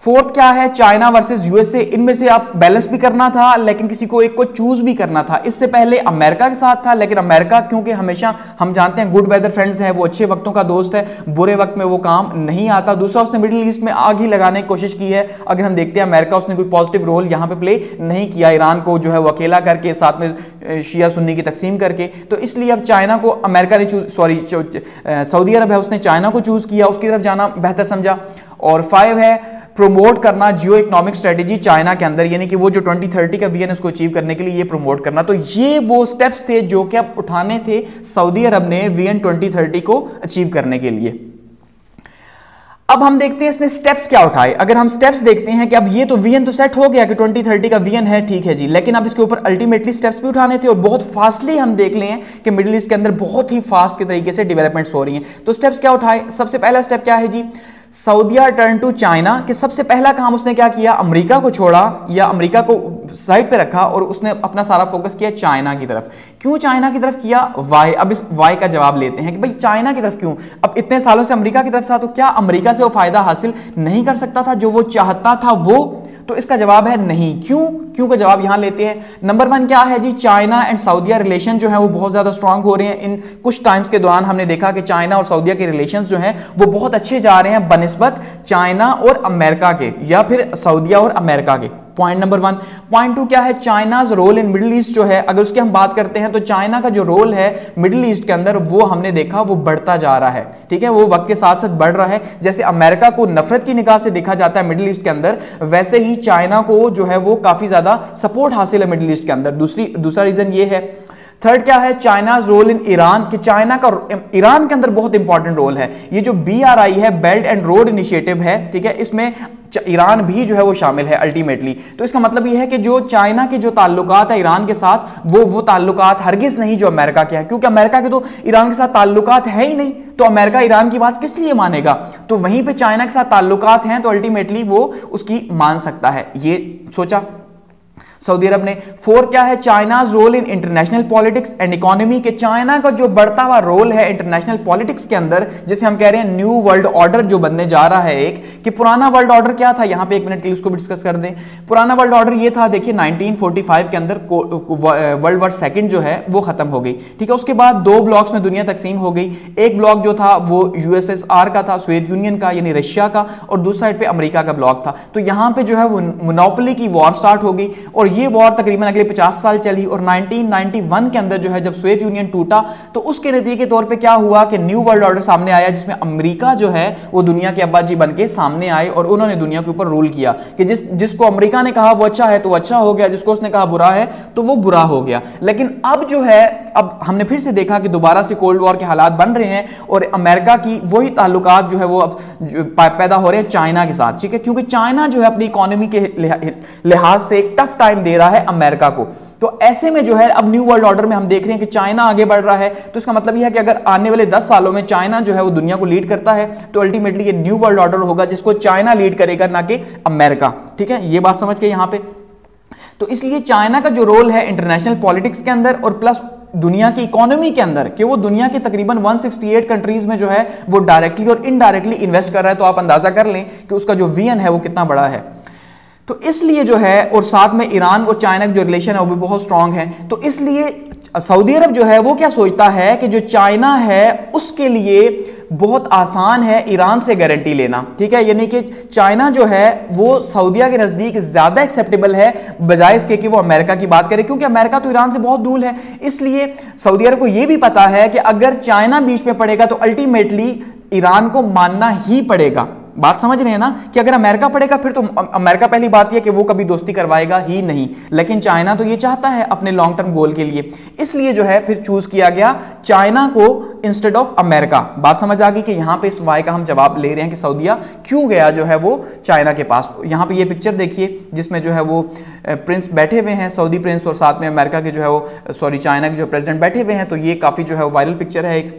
फोर्थ क्या है, चाइना वर्सेस यूएसए, इनमें से आप बैलेंस भी करना था लेकिन किसी को एक को चूज भी करना था। इससे पहले अमेरिका के साथ था, लेकिन अमेरिका क्योंकि हमेशा हम जानते हैं गुड वेदर फ्रेंड्स हैं, वो अच्छे वक्तों का दोस्त है, बुरे वक्त में वो काम नहीं आता। दूसरा, उसने मिडिल ईस्ट में आग ही लगाने की कोशिश की है। अगर हम देखते हैं अमेरिका, उसने कोई पॉजिटिव रोल यहाँ पे प्ले नहीं किया, ईरान को जो है वो अकेला करके साथ में शिया सुन्नी की तकसीम करके। तो इसलिए अब चाइना को अमेरिका ने चूज सॉरी सऊदी अरब है उसने चाइना को चूज किया, उसकी तरफ जाना बेहतर समझा। और फाइव है, प्रमोट करना जियो इकोनॉमिक स्ट्रेटेजी चाइना के अंदर, यानी कि वो जो ट्वेंटी थर्टी का विजन उसको अचीव करने के लिए ये प्रमोट करना। तो ये वो स्टेप्स थे जो कि अब उठाने थे सऊदी अरब ने विजन ट्वेंटी थर्टी को अचीव करने के लिए। अब हम देखते हैं इसने स्टेप्स क्या उठाए। अगर हम स्टेप्स देखते हैं कि अब ये तो विजन तो सेट हो गया कि ट्वेंटी थर्टी का विजन है, ठीक है जी, लेकिन अब इसके ऊपर अल्टीमेटली स्टेप्स भी उठाने थे। और बहुत फास्टली हम देख लें कि मिडिल ईस्ट के अंदर बहुत ही फास्ट के तरीके से डेवलपमेंट्स हो रही हैं। तो स्टेप्स क्या उठाए, सबसे पहला स्टेप क्या है जी, सऊदीया टर्न टू चाइना, कि सबसे पहला काम उसने क्या किया, अमेरिका को छोड़ा या अमेरिका को साइड पे रखा और उसने अपना सारा फोकस किया चाइना की तरफ। क्यों चाइना की तरफ किया, वाई। अब इस वाई का जवाब लेते हैं कि भाई चाइना की तरफ क्यों, अब इतने सालों से अमेरिका की तरफ था तो क्या अमेरिका से वो फायदा हासिल नहीं कर सकता था जो वो चाहता था वो? तो इसका जवाब है नहीं। क्यों क्यों का जवाब यहाँ लेते हैं। नंबर वन क्या है जी, चाइना एंड सऊदीया रिलेशन जो है वो बहुत ज़्यादा स्ट्रांग हो रहे हैं। इन कुछ टाइम्स के दौरान हमने देखा कि चाइना और सऊदीया के रिलेशंस जो हैं वो बहुत अच्छे जा रहे हैं बनिस्बत चाइना और अमेरिका के, या फिर सऊदीया और अमेरिका के। Point number one. Point two क्या है, China's role in middle east जो है, अगर उसकी हम बात करते हैं तो चाइना का जो रोल है मिडिल ईस्ट के अंदर वो हमने देखा वो बढ़ता जा रहा है, ठीक है, वो वक्त के साथ साथ बढ़ रहा है। जैसे अमेरिका को नफरत की निगाह से देखा जाता है मिडिल ईस्ट के अंदर, वैसे ही चाइना को जो है वो काफ़ी ज़्यादा सपोर्ट हासिल है मिडिल ईस्ट के अंदर। दूसरी दूसरा रीज़न ये है। थर्ड क्या है, चाइनाज रोल इन ईरान, कि चाइना का ईरान के अंदर बहुत इंपॉर्टेंट रोल है। ये जो बी आर आई है, बेल्ट एंड रोड इनिशिएटिव है, ठीक है, इसमें ईरान भी जो है वो शामिल है अल्टीमेटली। तो इसका मतलब ये है कि जो चाइना के जो ताल्लुकात है ईरान के साथ वो वो ताल्लुकात हरगिज नहीं जो अमेरिका के हैं, क्योंकि अमेरिका के तो ईरान के साथ ताल्लुकात है ही नहीं, तो अमेरिका ईरान की बात किस लिए मानेगा। तो वहीं पे चाइना के साथ ताल्लुकात हैं तो अल्टीमेटली वो उसकी मान सकता है, ये सोचा सऊदी अरब ने। फोर क्या है, China's role in international politics and economy, के चाइना का जो बढ़ता हुआ रोल है इंटरनेशनल पॉलिटिक्स के अंदर, जिसे हम कह रहे हैं न्यू वर्ल्ड ऑर्डर जो बनने जा रहा है एक, कि पुराना वर्ल्ड ऑर्डर क्या था, यहाँ पे एक मिनट के लिए उसको भी डिस्कस कर दें। पुराना वर्ल्ड ऑर्डर ये था, देखिए नाइनटीन फोर्टी फाइव के अंदर वर्ल्ड वॉर सेकेंड जो है वो खत्म हो गई, ठीक है, उसके बाद दो ब्लॉक्स में दुनिया तकसीम हो गई। एक ब्लॉक जो था वो यूएसएसआर का था, सोवियत यूनियन का यानी रशिया का, और दूसरी साइड पर अमरीका का ब्लॉक था। तो यहाँ पर जो है वो मोनोपोली की वॉर स्टार्ट हो गई और और ये वॉर तकरीबन अगले पचास साल चली और नाइनटीन नाइंटी वन के अंदर जो है जब सोवियत यूनियन टूटा तो उसके नतीजे के तौर पे क्या हुआ कि न्यू वर्ल्ड ऑर्डर सामने आया जिसमें अमेरिका जो है वो दुनिया के अब्बाजी बन के सामने आए और उन्होंने दुनिया के ऊपर रूल किया कि जिस जिसको अमेरिका ने कहा वो अच्छा है तो अच्छा हो गया, जिसको उसने कहा बुरा है तो वो बुरा हो गया। लेकिन अब जो है अब हमने फिर से देखा कि दोबारा से कोल्ड वॉर के हालात बन रहे हैं और अमेरिका की वही ताल्लुकात जो है वो अब पैदा हो रहे हैं चाइना के साथ, ठीक है, क्योंकि चाइना जो है अपनी इकोनॉमी के लिहाज से एक टफ टाइम दे रहा है अमेरिका को। तो ऐसे में जो है अब न्यू वर्ल्ड ऑर्डर में हम देख रहे हैं कि चाइना आगे बढ़ रहा है, तो इसका मतलब यह है कि अगर आने वाले दस सालों में चाइना जो है वो दुनिया को लीड करता है तो अल्टीमेटली ये न्यू वर्ल्ड ऑर्डर होगा जिसको चाइना लीड करेगा ना कि अमेरिका, ठीक है, ये बात समझ के यहाँ पे। तो इसलिए चाइना का जो रोल है इंटरनेशनल पॉलिटिक्स के अंदर और प्लस दुनिया की इकोनॉमी के अंदर कि वो दुनिया के तकरीबन एक सौ अड़सठ कंट्रीज में जो है वो डायरेक्टली और इनडायरेक्टली इन्वेस्ट कर रहा है, तो आप अंदाजा कर लें कि उसका जो वीएन है वो कितना बड़ा है। तो इसलिए जो है और साथ में ईरान और चाइना का जो रिलेशन है वो भी बहुत स्ट्रांग है, तो इसलिए सऊदी अरब जो है वो क्या सोचता है कि जो चाइना है उसके लिए बहुत आसान है ईरान से गारंटी लेना, ठीक है, यानी कि चाइना जो है वो सऊदीया के नज़दीक ज़्यादा एक्सेप्टेबल है बजाय इसके कि वो अमेरिका की बात करे, क्योंकि अमेरिका तो ईरान से बहुत दूर है। इसलिए सऊदी अरब को ये भी पता है कि अगर चाइना बीच में पड़ेगा तो अल्टीमेटली ईरान को मानना ही पड़ेगा। बात समझ रहे हैं ना कि अगर अमेरिका पड़ेगा फिर तो अमेरिका पहली बात यह कि वो कभी दोस्ती करवाएगा ही नहीं, लेकिन चाइना तो ये चाहता है अपने लॉन्ग टर्म गोल के लिए, इसलिए जो है फिर चूज किया गया चाइना को इंस्टेड ऑफ अमेरिका। बात समझ आ गई कि यहाँ पे इस वाई का हम जवाब ले रहे हैं कि सऊदीया क्यों गया जो है वो चाइना के पास। यहाँ पे ये पिक्चर देखिए जिसमें जो है वो प्रिंस बैठे हुए हैं, सऊदी प्रिंस, और साथ में अमेरिका के जो है वो सॉरी चाइना के जो प्रेसिडेंट बैठे हुए हैं, तो ये काफी जो है वायरल पिक्चर है एक।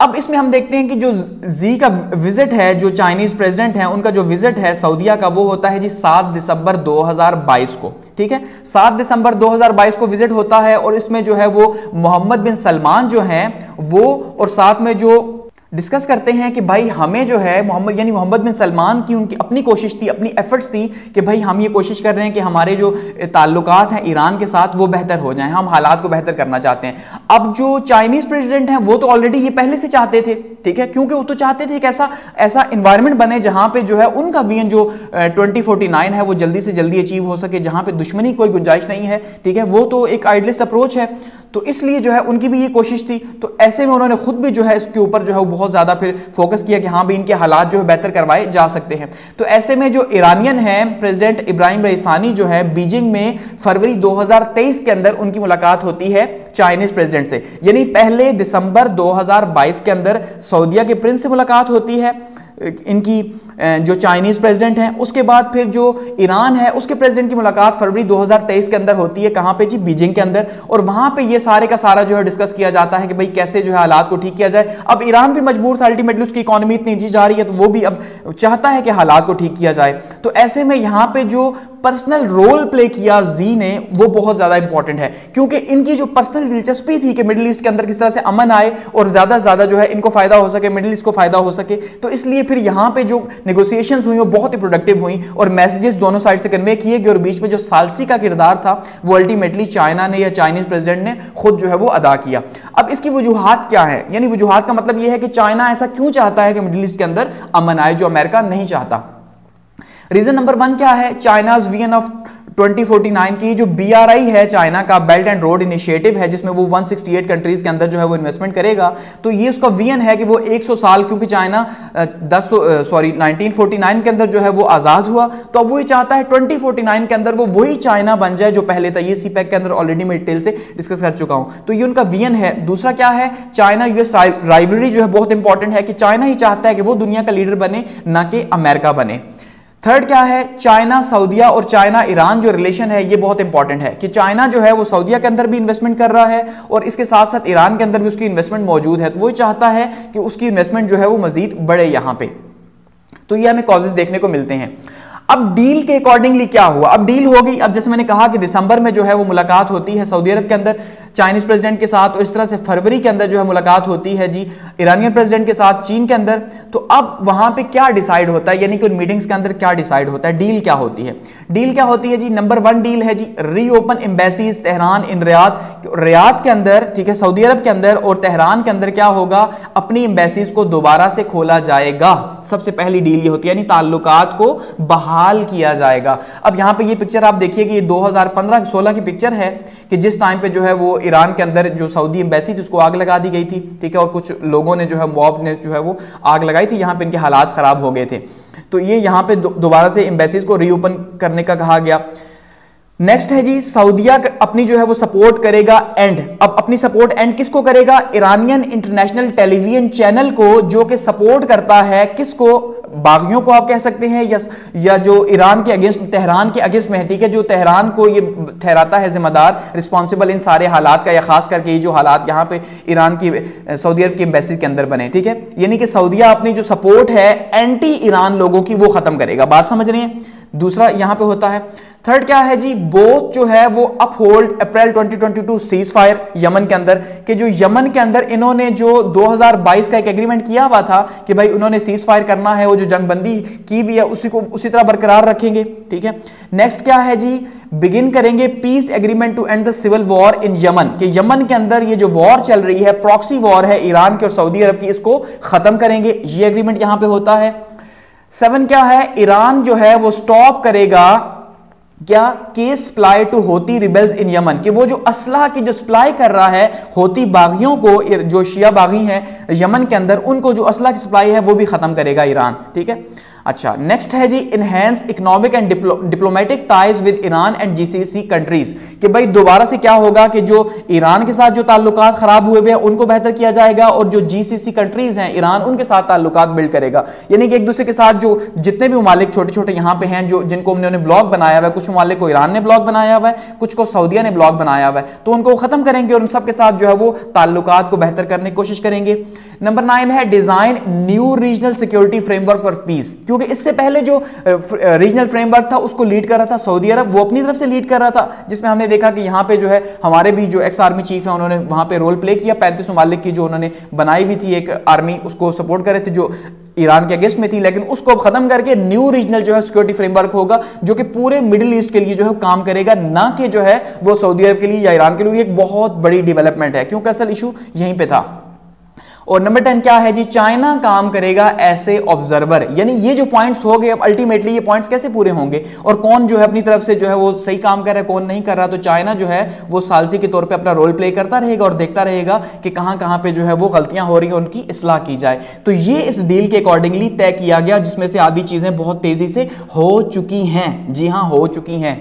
अब इसमें हम देखते हैं कि जो जी का विजिट है, जो चाइनीज प्रेसिडेंट हैं उनका जो विजिट है सऊदीया का, वो होता है जी सात दिसंबर दो हज़ार बाईस को, ठीक है, सात दिसंबर दो हज़ार बाईस को विजिट होता है। और इसमें जो है वो मोहम्मद बिन सलमान जो हैं वो और साथ में जो डिस्कस करते हैं कि भाई हमें जो है मोहम्मद यानी मोहम्मद बिन सलमान की उनकी अपनी कोशिश थी, अपनी एफर्ट्स थी कि भाई हम ये कोशिश कर रहे हैं कि हमारे जो ताल्लुकात हैं ईरान के साथ वो बेहतर हो जाएं, हम हालात को बेहतर करना चाहते हैं। अब जो चाइनीज़ प्रेसिडेंट हैं वो तो ऑलरेडी ये पहले से चाहते थे, ठीक है, क्योंकि वो तो चाहते थे कि ऐसा ऐसा इन्वायरमेंट बने जहाँ पर जो है उनका वीएन जो ट्वेंटी फोर्टी नाइन है वो जल्दी से जल्दी अचीव हो सके, जहाँ पर दुश्मनी कोई गुंजाइश नहीं है, ठीक है, वो तो एक आइडियलिस्ट अप्रोच है, तो इसलिए जो है उनकी भी ये कोशिश थी। तो ऐसे में उन्होंने खुद भी जो है इसके ऊपर जो है बहुत ज़्यादा फिर फोकस किया कि हाँ भी इनके हालात जो है बेहतर करवाए जा सकते हैं। तो ऐसे में जो ईरानियन हैं प्रेसिडेंट इब्राहिम रईसानी जो है बीजिंग में फरवरी दो हज़ार तेईस के अंदर उनकी मुलाकात होती है चाइनीज़ प्रेसिडेंट से, यानी पहले दिसंबर दो हज़ार बाईस के अंदर सऊदीया के प्रिंस से मुलाकात होती है इनकी जो चाइनीज़ प्रेसिडेंट हैं। उसके बाद फिर जो ईरान है उसके प्रेसिडेंट की मुलाकात फरवरी दो हज़ार तेईस के अंदर होती है, कहाँ पे जी, बीजिंग के अंदर, और वहाँ पे ये सारे का सारा जो है डिस्कस किया जाता है कि भाई कैसे जो है हालात को ठीक किया जाए। अब ईरान भी मजबूर था, अल्टीमेटली उसकी इकॉनमी इतनी जी जा रही है तो वो भी अब चाहता है कि हालात को ठीक किया जाए। तो ऐसे में यहाँ पर जो पर्सनल रोल प्ले किया जी ने वो बहुत ज़्यादा इंपॉर्टेंट है, क्योंकि इनकी जो पर्सनल दिलचस्पी थी कि मिडिल ईस्ट के अंदर किस तरह से अमन आए और ज़्यादा से ज़्यादा जो है इनको फ़ायदा हो सके, मिडिल ईस्ट को फ़ायदा हो सके, तो इसलिए फिर यहाँ पे जो नेगोशिएशंस हुई वो बहुत ही प्रोडक्टिव हुई और मैसेजेस दोनों साइड से कन्वे किए गए, और बीच में जो सालसी का किरदार था वो अल्टीमेटली चाइना ने या चाइनीज़ प्रेसिडेंट ने खुद जो है वो अदा किया। अब इसकी वजूहात क्या है, यानी वजूहात का मतलब ये है कि चाइना ऐसा क्यों चाहता है कि मिडिल ईस्ट के अंदर अमन आए जो अमेरिका नहीं चाहता। रीजन नंबर वन क्या है, China's vision of twenty forty nine की जो बी आर आई है चाइना का, बेल्ट एंड रोड इनिशिएटिव है, जिसमें वो एक सौ अड़सठ कंट्रीज के अंदर जो है वो इन्वेस्टमेंट करेगा, तो ये उसका विजन है कि वो सौ साल, क्योंकि चाइना दस सॉरी नाइनटीन फोर्टी नाइन के अंदर जो है वो आज़ाद हुआ, तो अब वो ये चाहता है ट्वेंटी फोर्टी नाइन के अंदर वो वही चाइना बन जाए जो पहले था। ये सी पैक के अंदर ऑलरेडी मैं डिटेल से डिस्कस कर चुका हूँ, तो ये उनका विजन है। दूसरा क्या है, चाइना यूएस राइवलरी जो है बहुत इंपॉर्टेंट है कि चाइना ही चाहता है कि वो दुनिया का लीडर बने ना कि अमेरिका बने। थर्ड क्या है, चाइना सऊदीया और चाइना ईरान जो रिलेशन है ये बहुत इंपॉर्टेंट है कि चाइना जो है वो सऊदीया के अंदर भी इन्वेस्टमेंट कर रहा है और इसके साथ साथ ईरान के अंदर भी उसकी इन्वेस्टमेंट मौजूद है, तो वो चाहता है कि उसकी इन्वेस्टमेंट जो है वो मजीद बढ़े यहाँ पे। तो ये हमें कॉजेज देखने को मिलते हैं। अब डील के अकॉर्डिंगली क्या हुआ, अब डील हो गई। अब जैसे मैंने कहा कि दिसंबर में जो है वो मुलाकात होती है सऊदी अरब के अंदर, चाइनीज प्रेसिडेंट के साथ, और इस तरह से फरवरी के अंदर जो है मुलाकात होती है जी ईरानियन प्रेसिडेंट के साथ चीन के अंदर। तो अब वहां पे क्या डिसाइड होता है, यानी कि उन मीटिंग्स के अंदर क्या डिसाइड होता है, डील क्या होती है। डील क्या होती है जी, नंबर वन डील है जी reopen embassies Tehran in Riyadh, Riyadh के अंदर ठीक है सऊदी अरब के अंदर और तेहरान के अंदर क्या होगा, अपनी एम्बेसीज को दोबारा से खोला जाएगा। सबसे पहली डील ये होती है, यानी ताल्लुकात को बहाल किया जाएगा। अब यहाँ पे ये पिक्चर आप देखिए कि ये दो हज़ार पंद्रह सोलह की पिक्चर है कि जिस टाइम पे जो है वो ईरान के अंदर जो सऊदी एम्बेसी थी उसको आग लगा दी गई थी ठीक है, और कुछ लोगों ने जो है मॉब ने जो है वो आग लगाई थी, यहाँ पे इनके हालात खराब हो गए थे। तो ये यहाँ पे दोबारा से एम्बेसीज को रीओपन करने का कहा गया। नेक्स्ट है जी सऊदिया अपनी जो है वो सपोर्ट करेगा एंड, अब अपनी सपोर्ट एंड किसको करेगा, ईरानियन इंटरनेशनल टेलीविजन चैनल को जो कि सपोर्ट करता है किसको, बागियों को आप कह सकते हैं या या जो ईरान के अगेंस्ट तेहरान के अगेंस्ट में है ठीक है, जो तेहरान को ये ठहराता है जिम्मेदार रिस्पॉन्सिबल इन सारे हालात का, या खास करके ये जो हालात यहाँ पे ईरान की सऊदी अरब की एम्बेसी के अंदर बने ठीक है। यानी कि सऊदिया अपनी जो सपोर्ट है एंटी ईरान लोगों की वो खत्म करेगा, बात समझ रहे हैं। दूसरा यहाँ पे होता है, थर्ड क्या है जी, बोथ जो है वो uphold April twenty twenty two cease fire Yemen के अंदर, कि जो यमन के अंदर इन्होंने जो दो हज़ार बाईस का एक एग्रीमेंट किया हुआ था कि भाई उन्होंने सीज फायर करना है, वो जो जंगबंदी की हुई है उसी को उसी तरह बरकरार रखेंगे ठीक है। नेक्स्ट क्या है जी, बिगिन करेंगे peace agreement to end the civil war in Yemen, कि यमन के अंदर ये जो वॉर चल रही है प्रॉक्सी वॉर है ईरान की और सऊदी अरब की, इसको खत्म करेंगे, ये एग्रीमेंट यहाँ पे होता है। सेवन क्या है, ईरान जो है वो स्टॉप करेगा क्या case supply to Houthi rebels in Yemen, कि वो जो असला की जो सप्लाई कर रहा है होती बागियों को, जो शिया बागी हैं यमन के अंदर उनको जो असला की सप्लाई है वो भी खत्म करेगा ईरान ठीक है। अच्छा नेक्स्ट है जी enhance economic and diplomatic ties with Iran and GCC countries, कि भाई दोबारा से क्या होगा कि जो ईरान के साथ जो ताल्लुकात खराब हुए हुए हैं उनको बेहतर किया जाएगा, और जो जीसीसी कंट्रीज हैं ईरान उनके साथ ताल्लुकात बिल्ड करेगा। यानी कि एक दूसरे के साथ जो जितने भी ममालिक छोटे छोटे यहाँ पे हैं जो जिनको उन्होंने ब्लॉक बनाया हुआ है, कुछ ममालिक को ईरान ने ब्लॉक बनाया हुआ है, कुछ को सऊदिया ने ब्लॉक बनाया हुआ है, तो उनको खत्म करेंगे और उन सबके साथ जो है वो ताल्लुकात को बेहतर करने की कोशिश करेंगे। नंबर नाइन है design new regional security framework for peace, क्योंकि इससे पहले जो रीजनल फ्रेमवर्क था उसको लीड कर रहा था सऊदी अरब, वो अपनी तरफ से लीड कर रहा था, जिसमें हमने देखा कि यहाँ पे जो है हमारे भी जो एक्स आर्मी चीफ है उन्होंने वहाँ पे रोल प्ले किया, पैंतीस ममालिक की जो उन्होंने बनाई हुई थी एक आर्मी उसको सपोर्ट कर रहे थे जो ईरान के अगेंस्ट में थी, लेकिन उसको अब खत्म करके न्यू रीजनल जो है सिक्योरिटी फ्रेमवर्क होगा जो कि पूरे मिडिल ईस्ट के लिए जो है काम करेगा, ना कि जो है वो सऊदी अरब के लिए या ईरान के लिए। एक बहुत बड़ी डेवलपमेंट है क्योंकि असल इशू यहीं पर था। और नंबर टेन क्या है जी, चाइना काम करेगा ऐसे ऑब्जर्वर, यानी ये जो पॉइंट्स हो गए अब अल्टीमेटली ये पॉइंट्स कैसे पूरे होंगे और कौन जो है अपनी तरफ से जो है वो सही काम कर रहा है कौन नहीं कर रहा, तो चाइना जो है वो सालसी के तौर पे अपना रोल प्ले करता रहेगा और देखता रहेगा कि कहाँ कहाँ पे जो है वो गलतियां हो रही हैं उनकी इस्लाह की जाए। तो ये इस डील के अकॉर्डिंगली तय किया गया, जिसमें से आधी चीज़ें बहुत तेज़ी से हो चुकी हैं, जी हाँ हो चुकी हैं।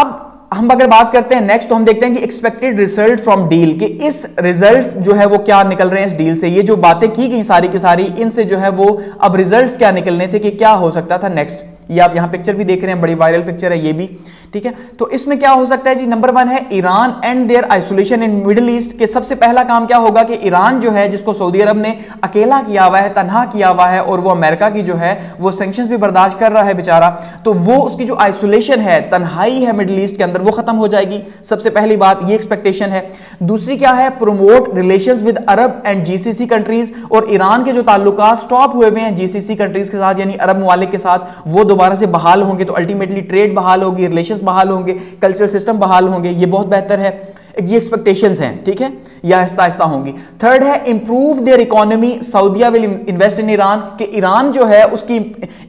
अब हम अगर बात करते हैं नेक्स्ट, तो हम देखते हैं कि एक्सपेक्टेड रिजल्ट फ्रॉम डील, कि इस रिजल्ट्स जो है वो क्या निकल रहे हैं इस डील से, ये जो बातें की गई सारी की सारी इनसे जो है वो अब रिजल्ट्स क्या निकलने थे कि क्या हो सकता था नेक्स्ट। ये आप यहाँ पिक्चर भी देख रहे हैं, बड़ी वायरल पिक्चर है ये भी ठीक है। तो इसमें क्या हो सकता है जी, नंबर वन है Iran and their isolation in middle east, के सबसे पहला काम क्या होगा कि ईरान जो है जिसको सऊदी अरब ने अकेला किया हुआ है, तन्हा किया हुआ है, और वो अमेरिका की जो है वो सेंक्शंस भी बर्दाश्त कर रहा है बेचारा, तो वो उसकी जो आइसोलेशन है तन्हाई है मिडिल ईस्ट के अंदर वो खत्म हो जाएगी, सबसे पहली बात ये एक्सपेक्टेशन है। दूसरी क्या है, promote relations with Arab and GCC countries, और ईरान के जो ताल्लुकात स्टॉप हुए हुए हैं जीसीसी कंट्रीज के साथ यानी अरब ममालिक के साथ वो दोबारा से बहाल होंगे, तो अल्टीमेटली ट्रेड बहाल होगी, रिलेशंस बहाल होंगे, कल्चरल सिस्टम बहाल होंगे, ये बहुत बेहतर है, ये एक्सपेक्टेशंस हैं ठीक है, या आहिस्ता आहिस्ता होंगी। थर्ड है improve their economy, सऊदीया will invest in Iran, कि ईरान जो है उसकी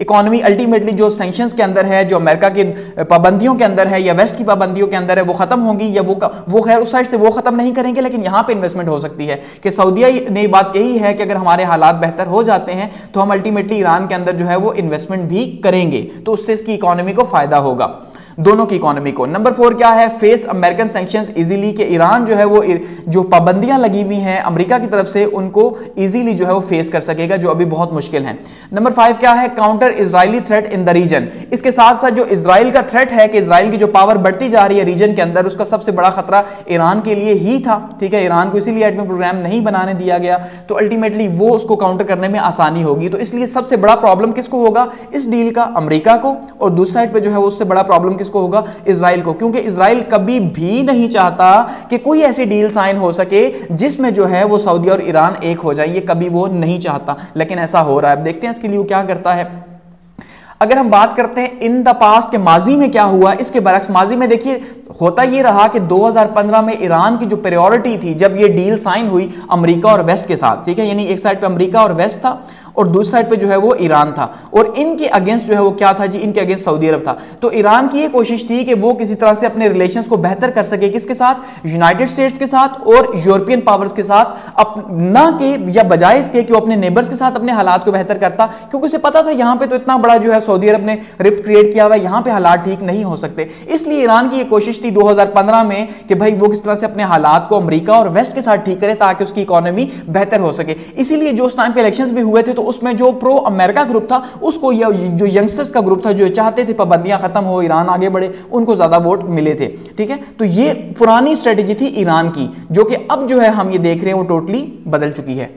इकोनॉमी अल्टीमेटली जो सेंक्शंस के अंदर है, जो अमेरिका के पाबंदियों के अंदर है या वेस्ट की पाबंदियों के अंदर है वो खत्म होंगी, या वो वो खैर उस साइड से वो खत्म नहीं करेंगे, लेकिन यहाँ पे इन्वेस्टमेंट हो सकती है, कि सऊदीया ने बात यही है कि अगर हमारे हालात बेहतर हो जाते हैं तो हम अल्टीमेटली ईरान के अंदर जो है वो इन्वेस्टमेंट भी करेंगे, तो उससे इसकी इकोनॉमी को फायदा होगा, दोनों की इकोनॉमी को। नंबर फोर क्या है, फेस अमेरिकन सैंक्शंस इजीली, के ईरान जो है वो जो पाबंदियां लगी हुई हैं अमेरिका की तरफ से उनको इजीली जो है वो फेस कर सकेगा, जो अभी बहुत मुश्किल है। नंबर फाइव क्या है, counter Israeli threat in the region, इसके साथ साथ जो इसराइल का थ्रेट है कि इसराइल की जो पावर बढ़ती जा रही है रीजन के अंदर, उसका सबसे बड़ा खतरा ईरान के लिए ही था, ठीक है। ईरान को इसीलिए एटमी प्रोग्राम नहीं बनाने दिया गया, तो अल्टीमेटली वो उसको काउंटर करने में आसानी होगी। तो इसलिए सबसे बड़ा प्रॉब्लम किसको होगा इस डील का, अमेरिका को, और दूसरी साइड पे जो है उससे बड़ा प्रॉब्लम किसको होगा इसराइल को, क्योंकि इसराइल कभी भी नहीं चाहता कि कोई ऐसी डील साइन हो सके जिसमें जो है वो सऊदी और ईरान एक हो जाए, ये कभी वो नहीं चाहता, लेकिन ऐसा हो रहा है। अब देखते हैं इसके लिए वो क्या करता है। अगर हम बात करते हैं इन द पास्ट के माजी में क्या हुआ, इसके बरक्स माजी में देखिए होता ये रहा कि दो हज़ार पंद्रह में ईरान की जो प्रायोरिटी थी जब ये डील साइन हुई अमेरिका और वेस्ट के साथ, ठीक है, यानी एक साइड पे अमेरिका और वेस्ट था और दूसरी साइड पे जो है वो ईरान था, और इनके अगेंस्ट जो है वो क्या था जी, इनके अगेंस्ट सऊदी अरब था। तो ईरान की ये कोशिश थी कि वो किसी तरह से अपने रिलेशंस को बेहतर कर सके, किसके साथ, यूनाइटेड स्टेट्स के साथ और यूरोपियन पावर्स के साथ, अप ना के या बजाय इसके कि वो अपने नेबर्स के साथ अपने हालात को बेहतर करता, क्योंकि उसे पता था यहाँ पे तो इतना बड़ा जो है सऊदी अरब ने रिफ्ट क्रिएट किया हुआ है, यहाँ पे हालात ठीक नहीं हो सकते। इसलिए ईरान की ये कोशिश थी दो हज़ार पंद्रह में कि भाई वो किस तरह से अपने हालात को अमेरिका और वेस्ट के साथ ठीक करे ताकि उसकी इकोनॉमी बेहतर हो सके। इसीलिए जो उस टाइम पे इलेक्शंस भी हुए थे तो उसमें जो प्रो अमेरिका ग्रुप था उसको, या जो यंगस्टर्स का ग्रुप था जो चाहते थे पाबंदियां खत्म हो, ईरान आगे बढ़े, उनको ज्यादा वोट मिले थे, ठीक है। तो ये पुरानी स्ट्रेटेजी थी ईरान की, जो कि अब जो है हम ये देख रहे हैं वो टोटली बदल चुकी है।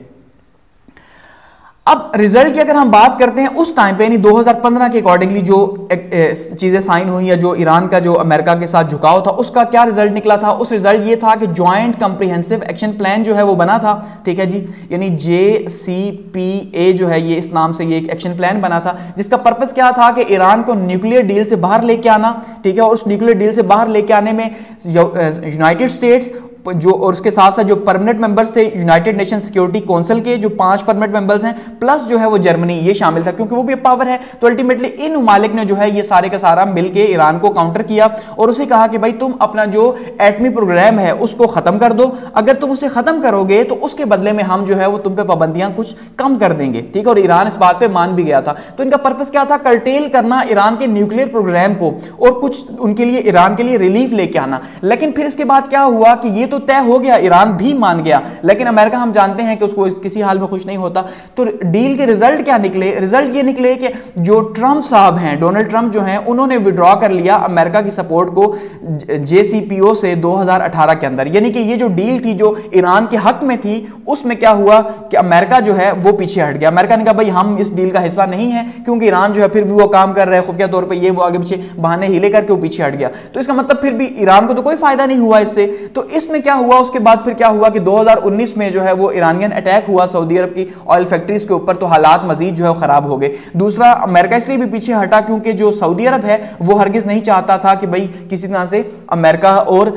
अब रिजल्ट की अगर हम बात करते हैं उस टाइम पे यानी दो हज़ार पंद्रह के अकॉर्डिंगली जो चीज़ें साइन हुई या जो ईरान का जो अमेरिका के साथ झुकाव था उसका क्या रिजल्ट निकला था, उस रिजल्ट ये था कि ज्वाइंट कॉम्प्रिहेंसिव एक्शन प्लान जो है वो बना था, ठीक है जी, यानी जे सी पी ओ ए जो है ये इस नाम से ये एक एक्शन प्लान बना था जिसका पर्पज़ क्या था कि ईरान को न्यूक्लियर डील से बाहर लेके आना, ठीक है, और उस न्यूक्लियर डील से बाहर लेके आने में यूनाइटेड स्टेट्स जो और उसके साथ साथ जो परमानेंट मेंबर्स थे यूनाइटेड नेशन सिक्योरिटी काउंसिल के जो पांच परमानेंट मेंबर्स हैं प्लस जो है वो जर्मनी, ये शामिल था क्योंकि वो भी पावर है। तो अल्टीमेटली इन मुमालिक ने जो है ये सारे का सारा मिलके ईरान को काउंटर किया और उसे कहा कि भाई तुम अपना जो एटमी प्रोग्राम है उसको खत्म कर दो, अगर तुम उसे खत्म करोगे तो उसके बदले में हम जो है वो तुम पे पाबंदियां कुछ कम कर देंगे, ठीक है। और ईरान इस बात पर मान भी गया था। तो इनका पर्पज क्या था, कर्टेल करना ईरान के न्यूक्लियर प्रोग्राम को और कुछ उनके लिए ईरान के लिए रिलीफ लेके आना। लेकिन फिर इसके बाद क्या हुआ कि ये तो तय हो गया, ईरान भी मान गया, लेकिन अमेरिका हम जानते हैं कि उसको किसी हाल में खुश नहीं होता। तो डील के रिजल्ट क्या निकले, रिजल्ट ये निकले कि जो ट्रम्प साहब हैं, डोनाल्ड ट्रम्प जो हैं, उन्होंने विड्रॉ कर लिया अमेरिका की सपोर्ट को जे सी पी ओ से दो हज़ार अठारह के अंदर, यानी कि ये जो डील थी जो ईरान के हक में थी उसमें क्या हुआ कि अमेरिका जो है वो पीछे हट गया। अमेरिका ने कहा भाई हम इस डील का हिस्सा नहीं है, क्योंकि ईरान जो है फिर भी वो काम कर रहा है खुफिया तौर पर, ये वो आगे पीछे बहाने हिले करके वो पीछे हट गया। तो इसका मतलब फिर भी ईरान को तो कोई फायदा नहीं हुआ इससे। तो इसमें क्या हुआ, उसके बाद फिर क्या हुआ कि दो हज़ार उन्नीस में जो है वो ईरानियन अटैक हुआ सऊदी अरब की ऑयल फैक्ट्रीज के ऊपर, तो हालात मजीद जो है खराब हो गए। दूसरा, अमेरिका इसलिए भी पीछे हटा क्योंकि जो सऊदी अरब है वो हरगिज नहीं चाहता था कि भाई किसी तरह से अमेरिका और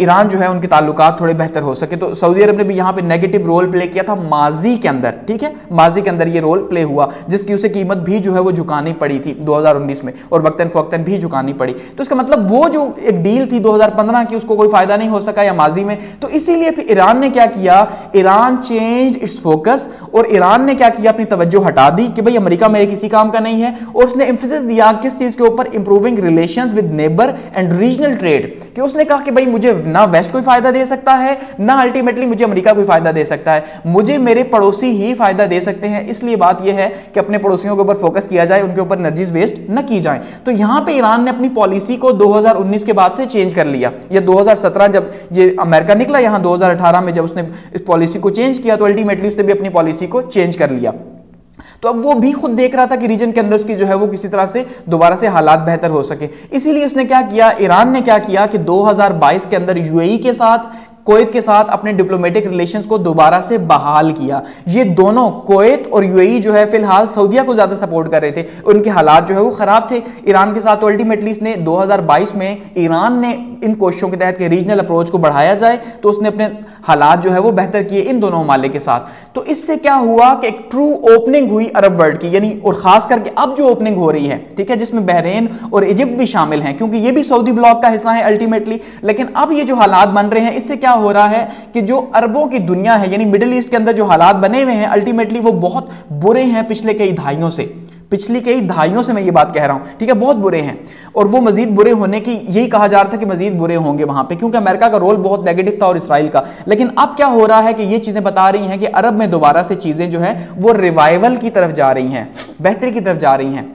ईरान जो है उनके ताल्लुकात थोड़े बेहतर हो सके। तो सऊदी अरब ने भी यहाँ पे नेगेटिव रोल प्ले किया था माजी के अंदर, ठीक है, माजी के अंदर ये रोल प्ले हुआ जिसकी उसे कीमत भी जो है वो झुकानी पड़ी थी दो हज़ार उन्नीस में, और वक्तन फवक्तन भी झुकानी पड़ी। तो इसका मतलब वो जो एक डील थी दो हज़ार पंद्रह की उसको कोई फायदा नहीं हो सका या माजी में। तो इसीलिए फिर ईरान ने क्या किया, ईरान चेंज्ड इट्स फोकस, और ईरान ने क्या किया अपनी तवज्जो हटा दी कि भाई अमेरिका मेरे किसी काम का नहीं है, और उसने एम्फेसिस दिया किस चीज के ऊपर, improving relations with neighbour and regional trade, कि उसने कहा कि भाई मुझे ना वेस्ट कोई फायदा दे सकता है ना अल्टीमेटली मुझे अमेरिका कोई फायदा दे सकता है, मुझे मेरे पड़ोसी ही फायदा दे सकते हैं। इसलिए बात यह है कि अपने पड़ोसियों के ऊपर फोकस किया जाए, उनके ऊपर एनर्जीज वेस्ट न की जाए। तो यहां पर ईरान ने अपनी पॉलिसी को दो हज़ार उन्नीस के बाद से चेंज कर लिया, या दो हज़ार सत्रह जब ये अमेरिका निकला यहाँ दो हज़ार अठारह में जब उसने इस पॉलिसी को चेंज किया तो अल्टीमेटली उसने भी अपनी पॉलिसी को चेंज कर लिया। तो अब वो भी खुद देख रहा था कि रीजन के अंदर उसकी जो है वो किसी तरह से दोबारा से हालात बेहतर हो सके। इसीलिए उसने क्या किया, ईरान ने क्या किया कि दो हज़ार बाईस के अंदर यूएई के साथ, कुवैत के साथ अपने डिप्लोमेटिक रिलेशंस को दोबारा से बहाल किया। ये दोनों, कुवैत और यूएई जो है फिलहाल सऊदीया को ज़्यादा सपोर्ट कर रहे थे, उनके हालात जो है वो ख़राब थे ईरान के साथ। तो अल्टीमेटली इसने दो हज़ार बाईस में ईरान ने इन कोशिशों के तहत के रीजनल अप्रोच को बढ़ाया जाए तो उसने अपने हालात जो है वो बेहतर किए इन दोनों ममालिक के साथ। तो इससे क्या हुआ कि एक ट्रू ओपनिंग हुई अरब वर्ल्ड की, यानी और ख़ास करके अब जो ओपनिंग हो रही है, ठीक है, जिसमें बहरीन और इजिप्ट भी शामिल हैं क्योंकि ये भी सऊदी ब्लॉक का हिस्सा है अल्टीमेटली। लेकिन अब ये जो हालात बन रहे हैं इससे क्या हो रहा है कि जो अरबों की दुनिया है यानी मिडिल ईस्ट के अंदर जो हालात बने हुए हैं अल्टीमेटली वो बहुत बुरे हैं पिछले कई दहाइयों से, पिछली कई दहाइयों से मैं ये बात कह रहा हूँ, ठीक है, बहुत बुरे हैं। और वो मजीद बुरे होने की यही कहा जा रहा था कि मजीद बुरे होंगे वहाँ पे, क्योंकि अमेरिका का रोल बहुत नेगेटिव था और इसराइल का। लेकिन अब क्या हो रहा है कि ये चीज़ें बता रही हैं कि अरब में दोबारा से चीज़ें जो है वो रिवाइवल की तरफ जा रही हैं, बेहतरी की तरफ जा रही हैं।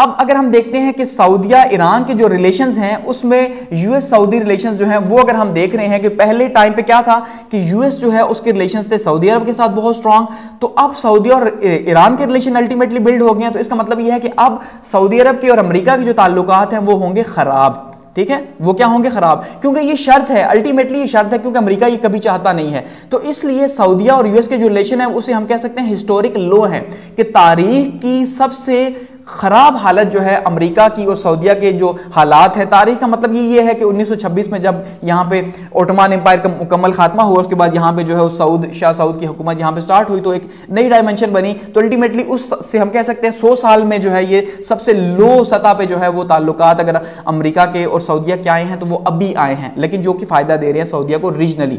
अब अगर हम देखते हैं कि सऊदीया ईरान के जो रिलेशंस हैं उसमें यूएस सऊदी रिलेशंस जो हैं वो अगर हम देख रहे हैं कि पहले टाइम पे क्या था कि यूएस जो है उसके रिलेशंस थे सऊदी अरब के साथ बहुत स्ट्रांग, तो अब सऊदी और ईरान के रिलेशन अल्टीमेटली बिल्ड हो गए हैं। तो इसका मतलब यह है कि अब सऊदी अरब के और अमेरिका के जो ताल्लुकात हैं वो होंगे ख़राब। ठीक है, वो क्या होंगे ख़राब, क्योंकि ये शर्त है, अल्टीमेटली ये शर्त है, क्योंकि अमेरिका ये कभी चाहता नहीं है। तो इसलिए सऊदीया और यूएस के जो रिलेशन है उसे हम कह सकते हैं हिस्टोरिक लो है कि तारीख की सबसे ख़राब हालत जो है अमेरिका की और सऊदीया के जो हालात हैं। तारीख का मतलब ये ये है कि उन्नीस सौ छब्बीस में जब यहाँ पे ओटोमान एम्पायर का मुकम्मल खात्मा हुआ, उसके बाद यहाँ पे जो है उस सऊद शाह सऊद की हुकूमत यहाँ पे स्टार्ट हुई, तो एक नई डायमेंशन बनी। तो अल्टीमेटली उससे हम कह सकते हैं सौ साल में जो है ये सबसे लो सतह पर जो है वो ताल्लुकात अगर अमेरिका के और सऊदीया के आए हैं तो वो अभी आए हैं, लेकिन जो कि फ़ायदा दे रहे हैं सऊदीया को रीजनली।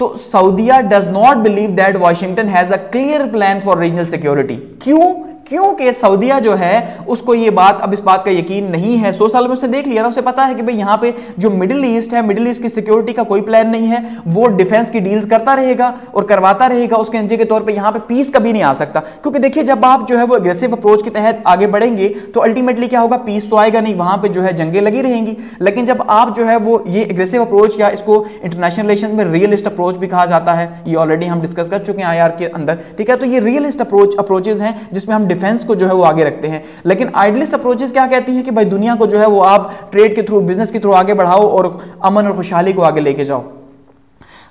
तो Saudia does not believe that Washington has a clear plan for regional security. क्यों? क्योंकि सऊदीया जो है उसको ये बात, अब इस बात का यकीन नहीं है, सौ साल में उसने देख लिया ना, उसे पता है कि भाई यहाँ पे जो मिडिल ईस्ट है, मिडिल ईस्ट की सिक्योरिटी का कोई प्लान नहीं है, वो डिफेंस की डील्स करता रहेगा और करवाता रहेगा, उसके नतीजे के तौर पे यहाँ पे पीस कभी नहीं आ सकता। क्योंकि देखिए जब आप जो है वो एग्रेसिव अप्रोच के तहत आगे बढ़ेंगे तो अल्टीमेटली क्या होगा, पीस तो आएगा नहीं, वहाँ पर जो है जंगें लगी रहेंगी। लेकिन जब आप जो है वो ये एग्रेसिव अप्रोच, या इसको इंटरनेशनल रिलेशन में रियलिस्ट अप्रोच भी कहा जाता है, ये ऑलरेडी हम डिस्कस कर चुके हैं आई आर के अंदर। ठीक है, तो ये रियलिस्ट अप्रोच अप्रोचेज हैं जिसमें हम डिफेंस को जो है वो आगे रखते हैं। लेकिन आइडलिस्ट अप्रोचेस क्या कहती हैं कि भाई दुनिया को जो है वो आप ट्रेड के थ्रू, बिजनेस के थ्रू आगे बढ़ाओ और अमन और खुशहाली को आगे लेके जाओ।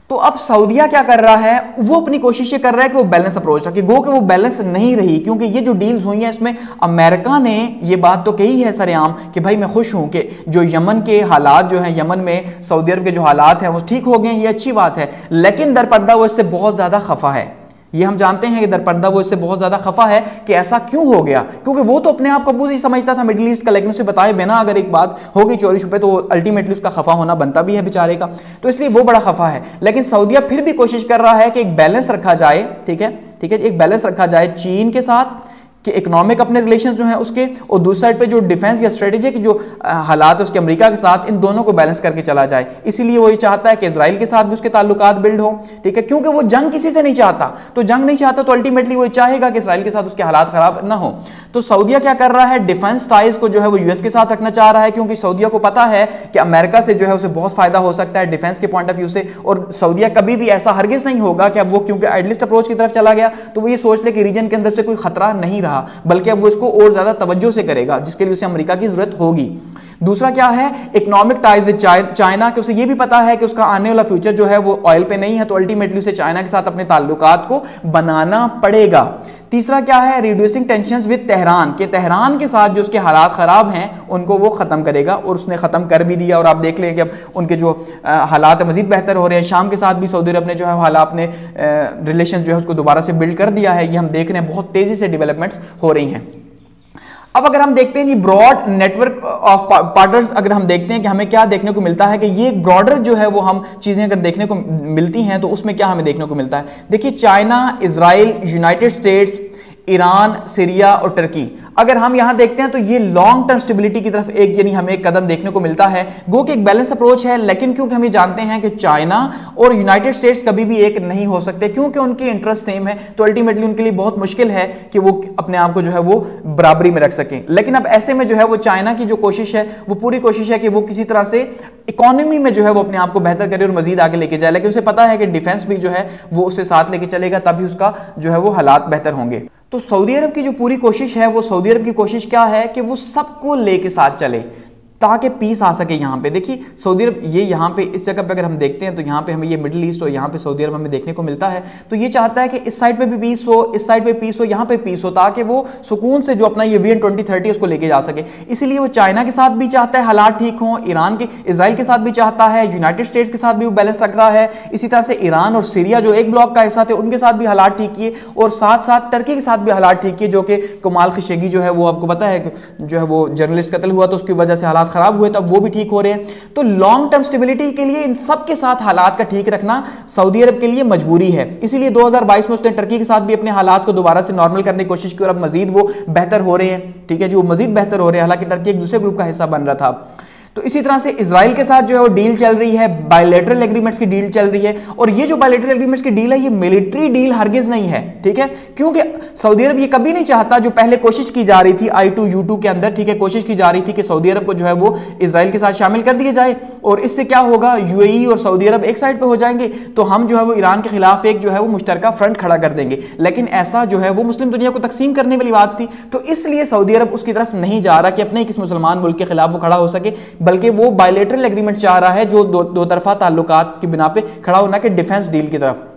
तो अब सऊदीया क्या कर रहा है, वो अपनी कोशिश ये कर रहा है कि वो बैलेंस अप्रोच रखे, गो कि वो बैलेंस नहीं रही, क्योंकि ये जो डील्स हुई हैं इसमें अमेरिका ने ये बात तो कही है सरेआम कि भाई मैं खुश हूं कि जो यमन के हालात जो हैं, यमन में सऊदी अरब के जो हालात हैं वो ठीक हो गए, ये अच्छी बात है। लेकिन दरपर्दा वो इससे बहुत ज़्यादा खफा है, ये हम जानते हैं कि दरपर्दा वो इससे बहुत ज़्यादा खफा है कि ऐसा क्यों हो गया, क्योंकि वो तो अपने आप को अबूज ही समझता था मिडिल ईस्ट का, लेकिन उसे बताए बिना अगर एक बात हो गई चोरी छुपे तो अल्टीमेटली उसका खफा होना बनता भी है बेचारे का, तो इसलिए वो बड़ा खफा है। लेकिन सऊदीया फिर भी कोशिश कर रहा है कि एक बैलेंस रखा जाए। ठीक है, ठीक है, एक बैलेंस रखा जाए चीन के साथ कि इकोनॉमिक अपने रिलेशंस जो हैं उसके, और दूसरी साइड पे जो डिफेंस या स्ट्रेटेजिक जो हालात है उसके अमेरिका के साथ, इन दोनों को बैलेंस करके चला जाए। इसीलिए वो ये चाहता है कि इजराइल के साथ भी उसके ताल्लुकात बिल्ड हो। ठीक है, क्योंकि वो जंग किसी से नहीं चाहता, तो जंग नहीं चाहता तो अल्टीमेटली वो चाहेगा कि इजराइल के साथ उसके हालात ख़राब ना हो। तो सऊदीया क्या कर रहा है, डिफेंस टाइज को जो है वो यूएस के साथ रखना चाह रहा है, क्योंकि सऊदीया को पता है कि अमेरिका से जो है उसे बहुत फ़ायदा हो सकता है डिफेंस के पॉइंट ऑफ व्यू से। और सऊदीया कभी भी ऐसा हरगिज़ नहीं होगा कि अब वो, क्योंकि आइडलिस्ट अप्रोच की तरफ चला गया, तो वो ये सोच ले कि रीजन के अंदर से कोई खतरा नहीं, बल्कि अब वो इसको और ज्यादा तवज्जो से करेगा, जिसके लिए उसे अमेरिका की जरूरत होगी। दूसरा क्या है, इकोनॉमिक टाइज विद चाइना, कि उसे ये भी पता है कि उसका आने वाला फ्यूचर जो है वो ऑयल पे नहीं है, तो अल्टीमेटली उसे चाइना के साथ अपने ताल्लुकात को बनाना पड़ेगा। तीसरा क्या है, रिड्यूसिंग टेंशंस विद तेहरान, के तेहरान के साथ जो उसके हालात ख़राब हैं उनको वो ख़त्म करेगा, और उसने ख़त्म कर भी दिया। और आप देख लें कि अब उनके जो हालात मज़ीद बेहतर हो रहे हैं। शाम के साथ भी सऊदी अरब ने जो है हालात अपने रिलेशन जो है उसको दोबारा से बिल्ड कर दिया है, ये हम देख रहे हैं, बहुत तेज़ी से डेवलपमेंट्स हो रही हैं। अब अगर हम देखते हैं कि ब्रॉड नेटवर्क ऑफ पार्टनर्स, अगर हम देखते हैं कि हमें क्या देखने को मिलता है, कि ये एक ब्रॉडर जो है वो हम चीज़ें अगर देखने को मिलती हैं तो उसमें क्या हमें देखने को मिलता है। देखिए China, Israel, United States, Iran, Syria और टर्की, अगर हम यहाँ देखते हैं तो ये लॉन्ग टर्म स्टेबिलिटी की तरफ एक यानी हमें एक कदम देखने को मिलता है। गो कि एक बैलेंस अप्रोच है, लेकिन क्योंकि हम ये जानते हैं कि चाइना और यूनाइटेड स्टेट्स कभी भी एक नहीं हो सकते, क्योंकि उनके इंटरेस्ट सेम है, तो अल्टीमेटली उनके लिए बहुत मुश्किल है कि वो अपने आप को जो है वो बराबरी में रख सकें। लेकिन अब ऐसे में जो है वो चाइना की जो कोशिश है, वो पूरी कोशिश है कि वो किसी तरह से इकोनॉमी में जो है वो अपने आप को बेहतर करे और मजीद आगे लेके जाए, लेकिन उसे पता है कि डिफेंस भी जो है वो उसके साथ लेके चलेगा, तभी उसका जो है वो हालात बेहतर होंगे। तो सऊदी अरब की जो पूरी कोशिश है, वो सऊदी अरब की कोशिश क्या है कि वो सबको लेके साथ चले ताकि पीस आ सके। यहाँ पे देखिए सऊदी अरब, ये यहाँ पे इस जगह पे अगर हम देखते हैं तो यहाँ पे हमें ये मिडिल ईस्ट और यहाँ पे सऊदी अरब हमें देखने को मिलता है। तो ये चाहता है कि इस साइड पे भी पीस हो, इस साइड पे पीस हो, यहाँ पे पीस हो, ताकि वो सुकून से जो अपना ये वीएन ट्वेंटी थर्टी उसको लेके जा सके। इसीलिए वो चाइना के साथ भी चाहता है हालात ठीक हों, ईरान के, इसराइल के साथ भी चाहता है, यूनाइटेड स्टेट्स के साथ भी वो बैलेंस रख रहा है, इसी तरह से ईरान और सीरिया जो एक ब्लॉक का हिस्सा थे उनके साथ भी हालात ठीक किए, और साथ साथ टर्की के साथ भी हालात ठीक किए, जो कि कमाल खशेगी जो है वो आपको पता है कि जो है वो जर्नलिस्ट कत्ल हुआ तो उसकी वजह से हालात खराब हुए, तब वो भी ठीक हो रहे हैं। तो लॉन्ग टर्म स्टेबिलिटी के लिए इन सब के साथ हालात का ठीक रखना सऊदी अरब के लिए मजबूरी है। इसीलिए दो हज़ार बाईस में उसने टर्की के साथ भी अपने हालात को दोबारा से नॉर्मल करने की कोशिश की, और अब मजीद वो बेहतर हो रहे हैं। ठीक है जी, वो मजीद बेहतर हो रहे हैं, हालांकि टर्की एक दूसरे ग्रुप का हिस्सा बन रहा था। तो इसी तरह से इसराइल के साथ जो है वो डील चल रही है, बायलैटरल एग्रीमेंट्स की डील चल रही है। और ये जो बायलैटरल एग्रीमेंट्स की डील है ये मिलिट्री डील हरगिज नहीं है, ठीक है, क्योंकि सऊदी अरब ये कभी नहीं चाहता, जो पहले कोशिश की जा रही थी आई टू यू टू के अंदर, ठीक है, कोशिश की जा रही थी कि सऊदी अरब को जो है वो इसराइल के साथ शामिल कर दिया जाए और इससे क्या होगा, यूएई और सऊदी अरब एक साइड पर हो जाएंगे तो हम जो है वो ईरान के खिलाफ एक जो है वो मुश्तरका फ्रंट खड़ा कर देंगे। लेकिन ऐसा जो है वो मुस्लिम दुनिया को तकसीम करने वाली बात थी, तो इसलिए सऊदी अरब उसकी तरफ नहीं जा रहा कि अपने किसी मुसलमान मुल्क के खिलाफ वो खड़ा हो सके, बल्कि वो बायलैटरल एग्रीमेंट चाह रहा है जो दो, दो तरफा ताल्लुकात की बिना पे खड़ा होना कि डिफेंस डील की तरफ।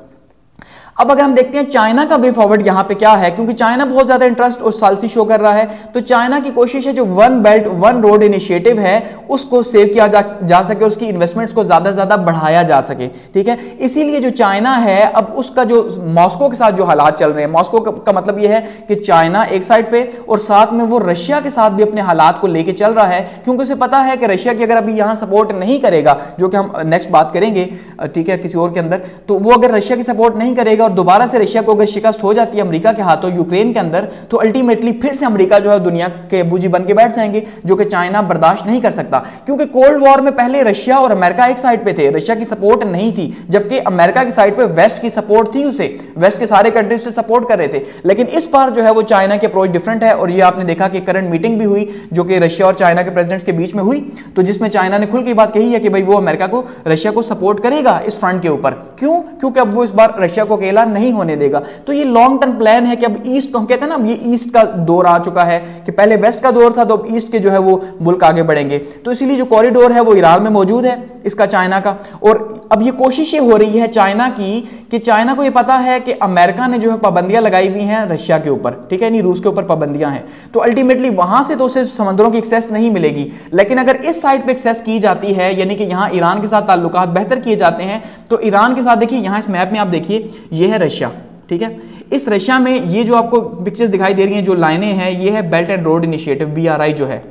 अब अगर हम देखते हैं चाइना का वे फॉरवर्ड यहाँ पे क्या है, क्योंकि चाइना बहुत ज़्यादा इंटरेस्ट और सालसी शो कर रहा है, तो चाइना की कोशिश है जो one belt one road initiative है उसको सेव किया जा, जा सके, उसकी इन्वेस्टमेंट्स को ज़्यादा से ज़्यादा बढ़ाया जा सके, ठीक है। इसीलिए जो चाइना है अब उसका जो मॉस्को के साथ जो हालात चल रहे हैं, मॉस्को का, का मतलब यह है कि चाइना एक साइड पर और साथ में वो रशिया के साथ भी अपने हालात को लेकर चल रहा है, क्योंकि उसे पता है कि रशिया की अगर अभी यहाँ सपोर्ट नहीं करेगा, जो कि हम नेक्स्ट बात करेंगे, ठीक है, किसी और के अंदर, तो वो अगर रशिया की सपोर्ट नहीं करेगा और दोबारा से रशिया को अगर शिकस्त हो जाती है अमेरिका के हाथों यूक्रेन के अंदर, तो अल्टीमेटली फिर से अमेरिका जो है दुनिया के बूजी बन के बैठ जाएंगे, जो कि चाइना बर्दाश्त नहीं कर सकता। क्योंकि कोल्ड वॉर में पहले रशिया और अमेरिका एक साइड पे थे, रशिया की सपोर्ट नहीं थी, जबकि अमेरिका की साइड पे वेस्ट की सपोर्ट थी, उसे वेस्ट के सारे कंट्रीज से सपोर्ट कर रहे थे। लेकिन इस बार जो है वो चाइना की अप्रोच डिफरेंट है और ये आपने देखा कि करंट मीटिंग भी हुई जो कि रशिया और चाइना के प्रेसिडेंट्स के बीच में हुई, तो जिसमें चाइना ने खुल के बात कही है कि भाई वो अमेरिका को, रशिया को सपोर्ट करेगा इस फ्रंट के ऊपर। क्यों? क्योंकि अब वो इस बार रशिया को नहीं होने देगा। तो ये लॉन्ग टर्म प्लान है कि अब ईस्ट को हम कहते हैं ना, अब ये ईस्ट का दौर आ चुका है कि पहले वेस्ट का दौर था, तो अब ईस्ट के जो है वो मुल्क आगे बढ़ेंगे। तो इसीलिए जो कॉरिडोर है वो ईरान में मौजूद है इसका, चाइना का। और अब ये कोशिशें हो रही है चाइना की कि चाइना को ये पता है कि अमेरिका ने जो है पाबंदियां लगाई हुई हैं रशिया के ऊपर, ठीक है, नहीं रूस के ऊपर पाबंदियां हैं, तो अल्टीमेटली वहां से तो उसे समंदरों की एक्सेस नहीं मिलेगी। लेकिन अगर इस साइड पे एक्सेस की जाती है, यानी कि यहाँ ईरान के साथ ताल्लुकात बेहतर किए जाते हैं, तो ईरान के साथ देखिए यहाँ इस मैप में आप देखिए ये है रशिया, ठीक है, इस रशिया में ये जो आपको पिक्चर्स दिखाई दे रही हैं, जो लाइनें हैं, ये है belt and road initiative, B R I जो है,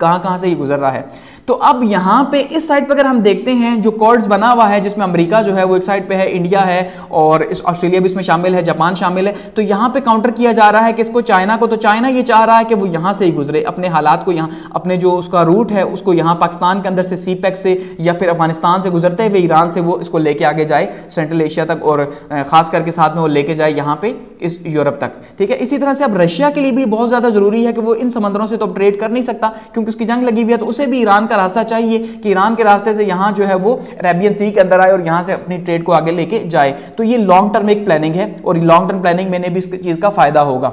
कहाँ कहाँ से ये गुजर रहा है। तो अब यहाँ पे इस साइड पर अगर हम देखते हैं जो कॉर्ड्स बना हुआ है जिसमें अमेरिका जो है वो एक साइड पे है, इंडिया है और इस ऑस्ट्रेलिया भी इसमें शामिल है, जापान शामिल है, तो यहाँ पे काउंटर किया जा रहा है कि इसको चाइना को, तो चाइना ये चाह रहा है कि वो यहाँ से ही गुजरे, अपने हालात को यहाँ, अपने जो उसका रूट है उसको यहाँ पाकिस्तान के अंदर से, सी पैक से या फिर अफगानिस्तान से गुजरते हुए ईरान से वो इसको लेके आगे जाए सेंट्रल एशिया तक और ख़ास करके साथ में वो लेके जाए यहाँ पे इस यूरोप तक, ठीक है। इसी तरह से अब रशिया के लिए भी बहुत ज़्यादा ज़रूरी है कि वो इन समंदरों से तो ट्रेड कर नहीं सकता क्योंकि उसकी जंग लगी हुई है, तो उसे भी ईरान का रास्ता चाहिए कि ईरान के रास्ते से यहाँ जो है वो अरेबियन सी के अंदर आए और यहाँ से अपनी ट्रेड को आगे लेके जाए। तो ये लॉन्ग टर्म एक प्लानिंग है और लॉन्ग टर्म प्लानिंग में भी इस चीज़ का फायदा होगा।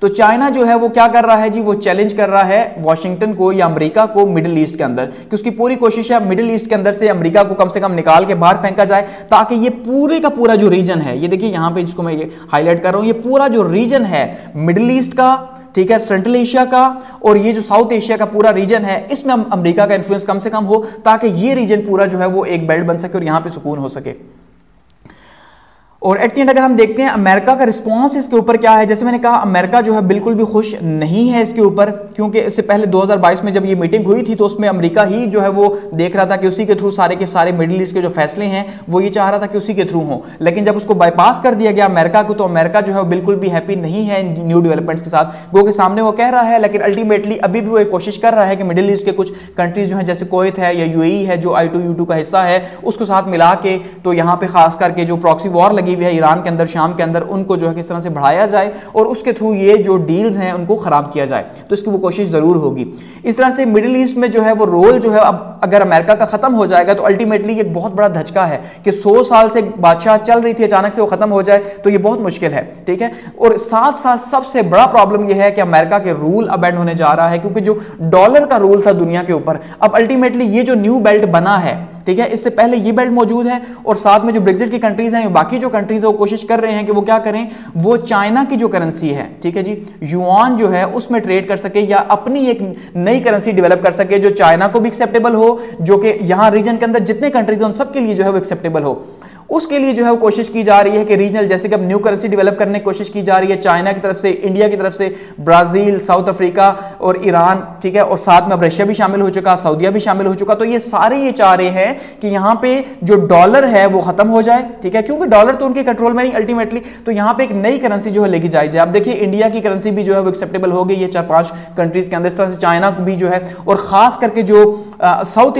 तो चाइना जो है वो क्या कर रहा है जी, वो चैलेंज कर रहा है वॉशिंगटन को या अमेरिका को मिडिल ईस्ट के अंदर, कि उसकी पूरी कोशिश है मिडिल ईस्ट के अंदर से अमेरिका को कम से कम निकाल के बाहर फेंका जाए, ताकि ये पूरे का पूरा जो रीजन है, ये देखिए यहाँ पे जिसको मैं ये हाईलाइट कर रहा हूँ, ये पूरा जो रीजन है मिडिल ईस्ट का, ठीक है, सेंट्रल एशिया का और ये जो साउथ एशिया का पूरा रीजन है, इसमें अमेरिका का इन्फ्लुएंस कम से कम हो, ताकि ये रीजन पूरा जो है वो एक बेल्ट बन सके और यहाँ पे सुकून हो सके। और एट द एंड अगर हम देखते हैं अमेरिका का रिस्पांस इसके ऊपर क्या है, जैसे मैंने कहा अमेरिका जो है बिल्कुल भी खुश नहीं है इसके ऊपर, क्योंकि इससे पहले दो हज़ार बाईस में जब ये मीटिंग हुई थी तो उसमें अमेरिका ही जो है वो देख रहा था कि उसी के थ्रू सारे के सारे मिडिल ईस्ट के जो फैसले हैं वो ये चाह रहा था कि उसी के थ्रू हों, लेकिन जब उसको बाईपास कर दिया गया अमेरिका को, तो अमेरिका जो है बिल्कुल भी हैप्पी नहीं है न्यू डेवलपमेंट्स के साथ, गो के सामने वो कह रहा है, लेकिन अल्टीमेटली अभी भी वो एक कोशिश कर रहा है कि मिडिल ईस्ट के कुछ कंट्रीज जो हैं जैसे कुवैत है या यूएई है जो आई टू यू टू का हिस्सा है, उसको साथ मिला के तो यहाँ पे खास करके जो प्रॉक्सी वॉर भी है ईरान के अंदर, शाम के अंदर, उनको जो है किस तरह से बढ़ाया जाए और उसके थ्रू ये जो डील्स हैं उनको खराब किया जाए, तो इसकी वो कोशिश जरूर होगी। इस तरह से मिडिल ईस्ट में जो है वो रोल जो है अब अगर अमेरिका का खत्म हो जाएगा तो अल्टीमेटली ये बहुत बड़ा धचका है कि सौ साल से बादशाह चल रही थी, अचानक से वो खत्म हो जाए तो ये बहुत मुश्किल है, ठीक है। और साथ साथ सबसे बड़ा प्रॉब्लम यह है कि अमेरिका के रूल अबैंड होने जा रहा है, क्योंकि जो डॉलर का रूल था दुनिया के ऊपर, अब अल्टीमेटली ये जो न्यू बेल्ट बना है, ठीक है, इससे पहले ये बेल्ट मौजूद है और साथ में जो ब्रेक्जिट की कंट्रीज हैं, बाकी जो कंट्रीज है वो कोशिश कर रहे हैं कि वो क्या करें, वो चाइना की जो करेंसी है, ठीक है जी, युआन जो है उसमें ट्रेड कर सके या अपनी एक नई करेंसी डेवलप कर सके जो चाइना को भी एक्सेप्टेबल हो, जो कि यहाँ रीजन के अंदर जितने कंट्रीज हैं उन सबके लिए जो है वो एक्सेप्टेबल हो। उसके लिए जो है वो कोशिश की जा रही है कि रीजनल, जैसे कि अब न्यू करेंसी डेवलप करने की कोशिश की जा रही है चाइना की तरफ से, इंडिया की तरफ से, ब्राज़ील, साउथ अफ्रीका और ईरान, ठीक है, और साथ में अब रशिया भी शामिल हो चुका, सऊदीया भी शामिल हो चुका। तो ये सारे ये चाह रहे हैं कि यहाँ पे जो डॉलर है वो खत्म हो जाए, ठीक है, क्योंकि डॉलर तो उनके कंट्रोल में नहीं अल्टीमेटली। तो यहाँ पे एक नई करेंसी जो है लेके जाई जाए। आप देखिए इंडिया की करेंसी भी जो है वो एक्सेप्टेबल हो गई है चार पांच कंट्रीज के अंदर, इस तरह से चाइना भी जो है, और खास करके जो साउथ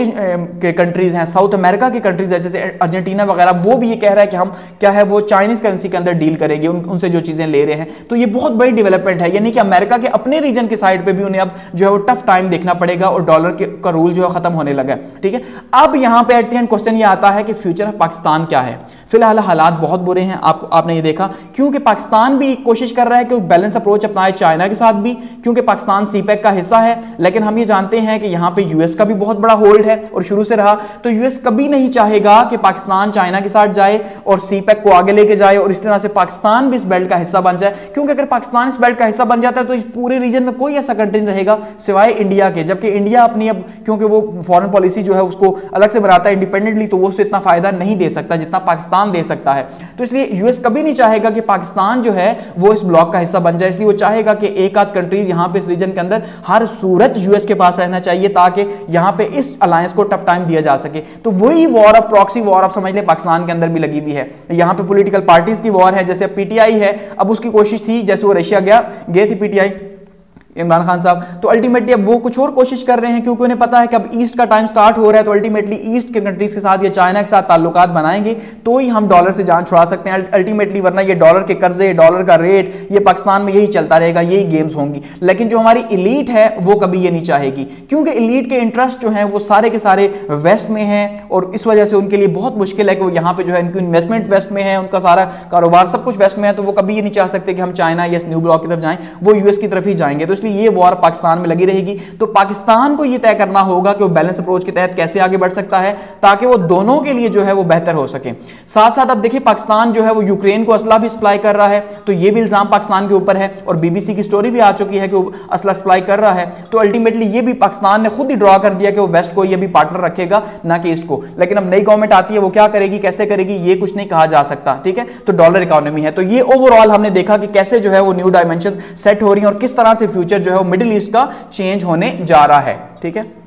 के कंट्रीज हैं, साउथ अमेरिका की कंट्रीज है जैसे अर्जेंटीना वगैरह, वो भी ये कह रहा है कि हम क्या है वो चाइनीज करेंसी के अंदर डील करेंगे, उन, उनसे जो चीजें ले रहे हैं। तो ये बहुत बड़ी डेवलपमेंट है, यानी कि अमेरिका के अपने रीजन के साइड पे भी उन्हें अब जो है वो टफ टाइम देखना पड़ेगा और डॉलर के का रूल जो है खत्म होने लगा है, ठीक है। अब यहाँ पे एट द एंड क्वेश्चन ये आता है कि फ्यूचर ऑफ पाकिस्तान क्या है। फिलहाल हालात बहुत बुरे हैं, आप, आपने ये देखा, क्योंकि पाकिस्तान भी कोशिश कर रहा है कि बैलेंस अप्रोच अपनाए चाइना के साथ भी, क्योंकि पाकिस्तान सीपेक का हिस्सा है। लेकिन हम ये जानते हैं कि यहाँ पे यूएस का भी बहुत बड़ा होल्ड है और शुरू से रहा, तो यूएस कभी नहीं चाहेगा कि पाकिस्तान चाइना के साथ जाए और सीपेक को आगे लेके जाए और इस तरह से पाकिस्तान भी इस बेल्ट का हिस्सा बन जाए, क्योंकि अगर पाकिस्तान इस बेल्ट का हिस्सा बन जाता है तो इस पूरे रीजन में कोई ऐसा कंट्री रहेगा सिवाय इंडिया के, जबकि इंडिया अपनी अब क्योंकि वो फॉरेन पॉलिसी जो है उसको अलग से बनाता है इंडिपेंडेंटली, तो वो उससे इतना फायदा नहीं दे सकता जितना पाकिस्तान दे सकता है। तो इसलिए यूएस कभी नहीं चाहेगा कि पाकिस्तान जो है वो इस ब्लॉक का हिस्सा बन जाए, इसलिए वो चाहेगा कि एक आध कंट्रीज यहाँ पे इस रीजन के अंदर हर सूरत यूएस के पास रहना चाहिए ताकि यहाँ पे इस अलायंस को टफ टाइम दिया जा सके। तो वही war of proxy war of समझ ले पाकिस्तान के अंदर भी लगी हुई है। यहाँ पे पॉलिटिकल पार्टीज की वॉर है, जैसे पीटीआई है, अब उसकी कोशिश थी जैसे वो रशिया गया गए थी पीटीआई इमरान खान साहब, तो अल्टीमेटली अब वो कुछ और कोशिश कर रहे हैं क्योंकि उन्हें पता है कि अब ईस्ट का टाइम स्टार्ट हो रहा है, तो अल्टीमेटली ईस्ट के कंट्रीज के साथ या चाइना के साथ ताल्लुकात बनाएंगे तो ही हम डॉलर से जान छुड़ा सकते हैं अल्टीमेटली, वरना ये डॉलर के कर्जे, डॉलर का रेट, ये पाकिस्तान में यही चलता रहेगा, यही गेम्स होंगी। लेकिन जो हमारी इलीट है वो कभी ये नहीं चाहेगी, क्योंकि इलीट के इंटरेस्ट जो हैं वो सारे के सारे वेस्ट में हैं और इस वजह से उनके लिए बहुत मुश्किल है कि वो यहाँ पर जो है इनकी इन्वेस्टमेंट वेस्ट में है, उनका सारा कारोबार सब कुछ वेस्ट में है, तो वो कभी ये नहीं चाह सकते कि हम चाइना या इस न्यू ब्लॉक की तरफ जाएँ, वो यूएस की तरफ ही जाएंगे। तो ये वॉर पाकिस्तान में लगी रहेगी। तो पाकिस्तान को यह तय करना होगा कि वो बैलेंस अप्रोच के तहत कैसे आगे बढ़ सकता है ताकि वो दोनों के लिए जो है वो बेहतर हो सके। साथ साथ अब देखिए पाकिस्तान जो है वो यूक्रेन को असला भी सप्लाई कर रहा है, तो ये भी इल्जाम पाकिस्तान के ऊपर है और बीबीसी की स्टोरी भी आ चुकी है कि वो असला सप्लाई कर रहा है। तो अल्टीमेटली ये भी पाकिस्तान ने खुद ही ड्रॉ कर दिया कि वो वेस्ट को ये भी पार्टनर रखेगा ना कि ईस्ट को। लेकिन अब नई गवर्नमेंट आती है, वो क्या करेगी, कैसे करेगी, ये कुछ नहीं कहा जा सकता, ठीक है। तो डॉलर इकोनॉमी है, तो ये ओवरऑल हमने देखा कि कैसे जो है वो न्यू डायमेंशन सेट हो रही है और किस तरह से फ्यूचर जो है वो मिडिल ईस्ट का चेंज होने जा रहा है, ठीक है।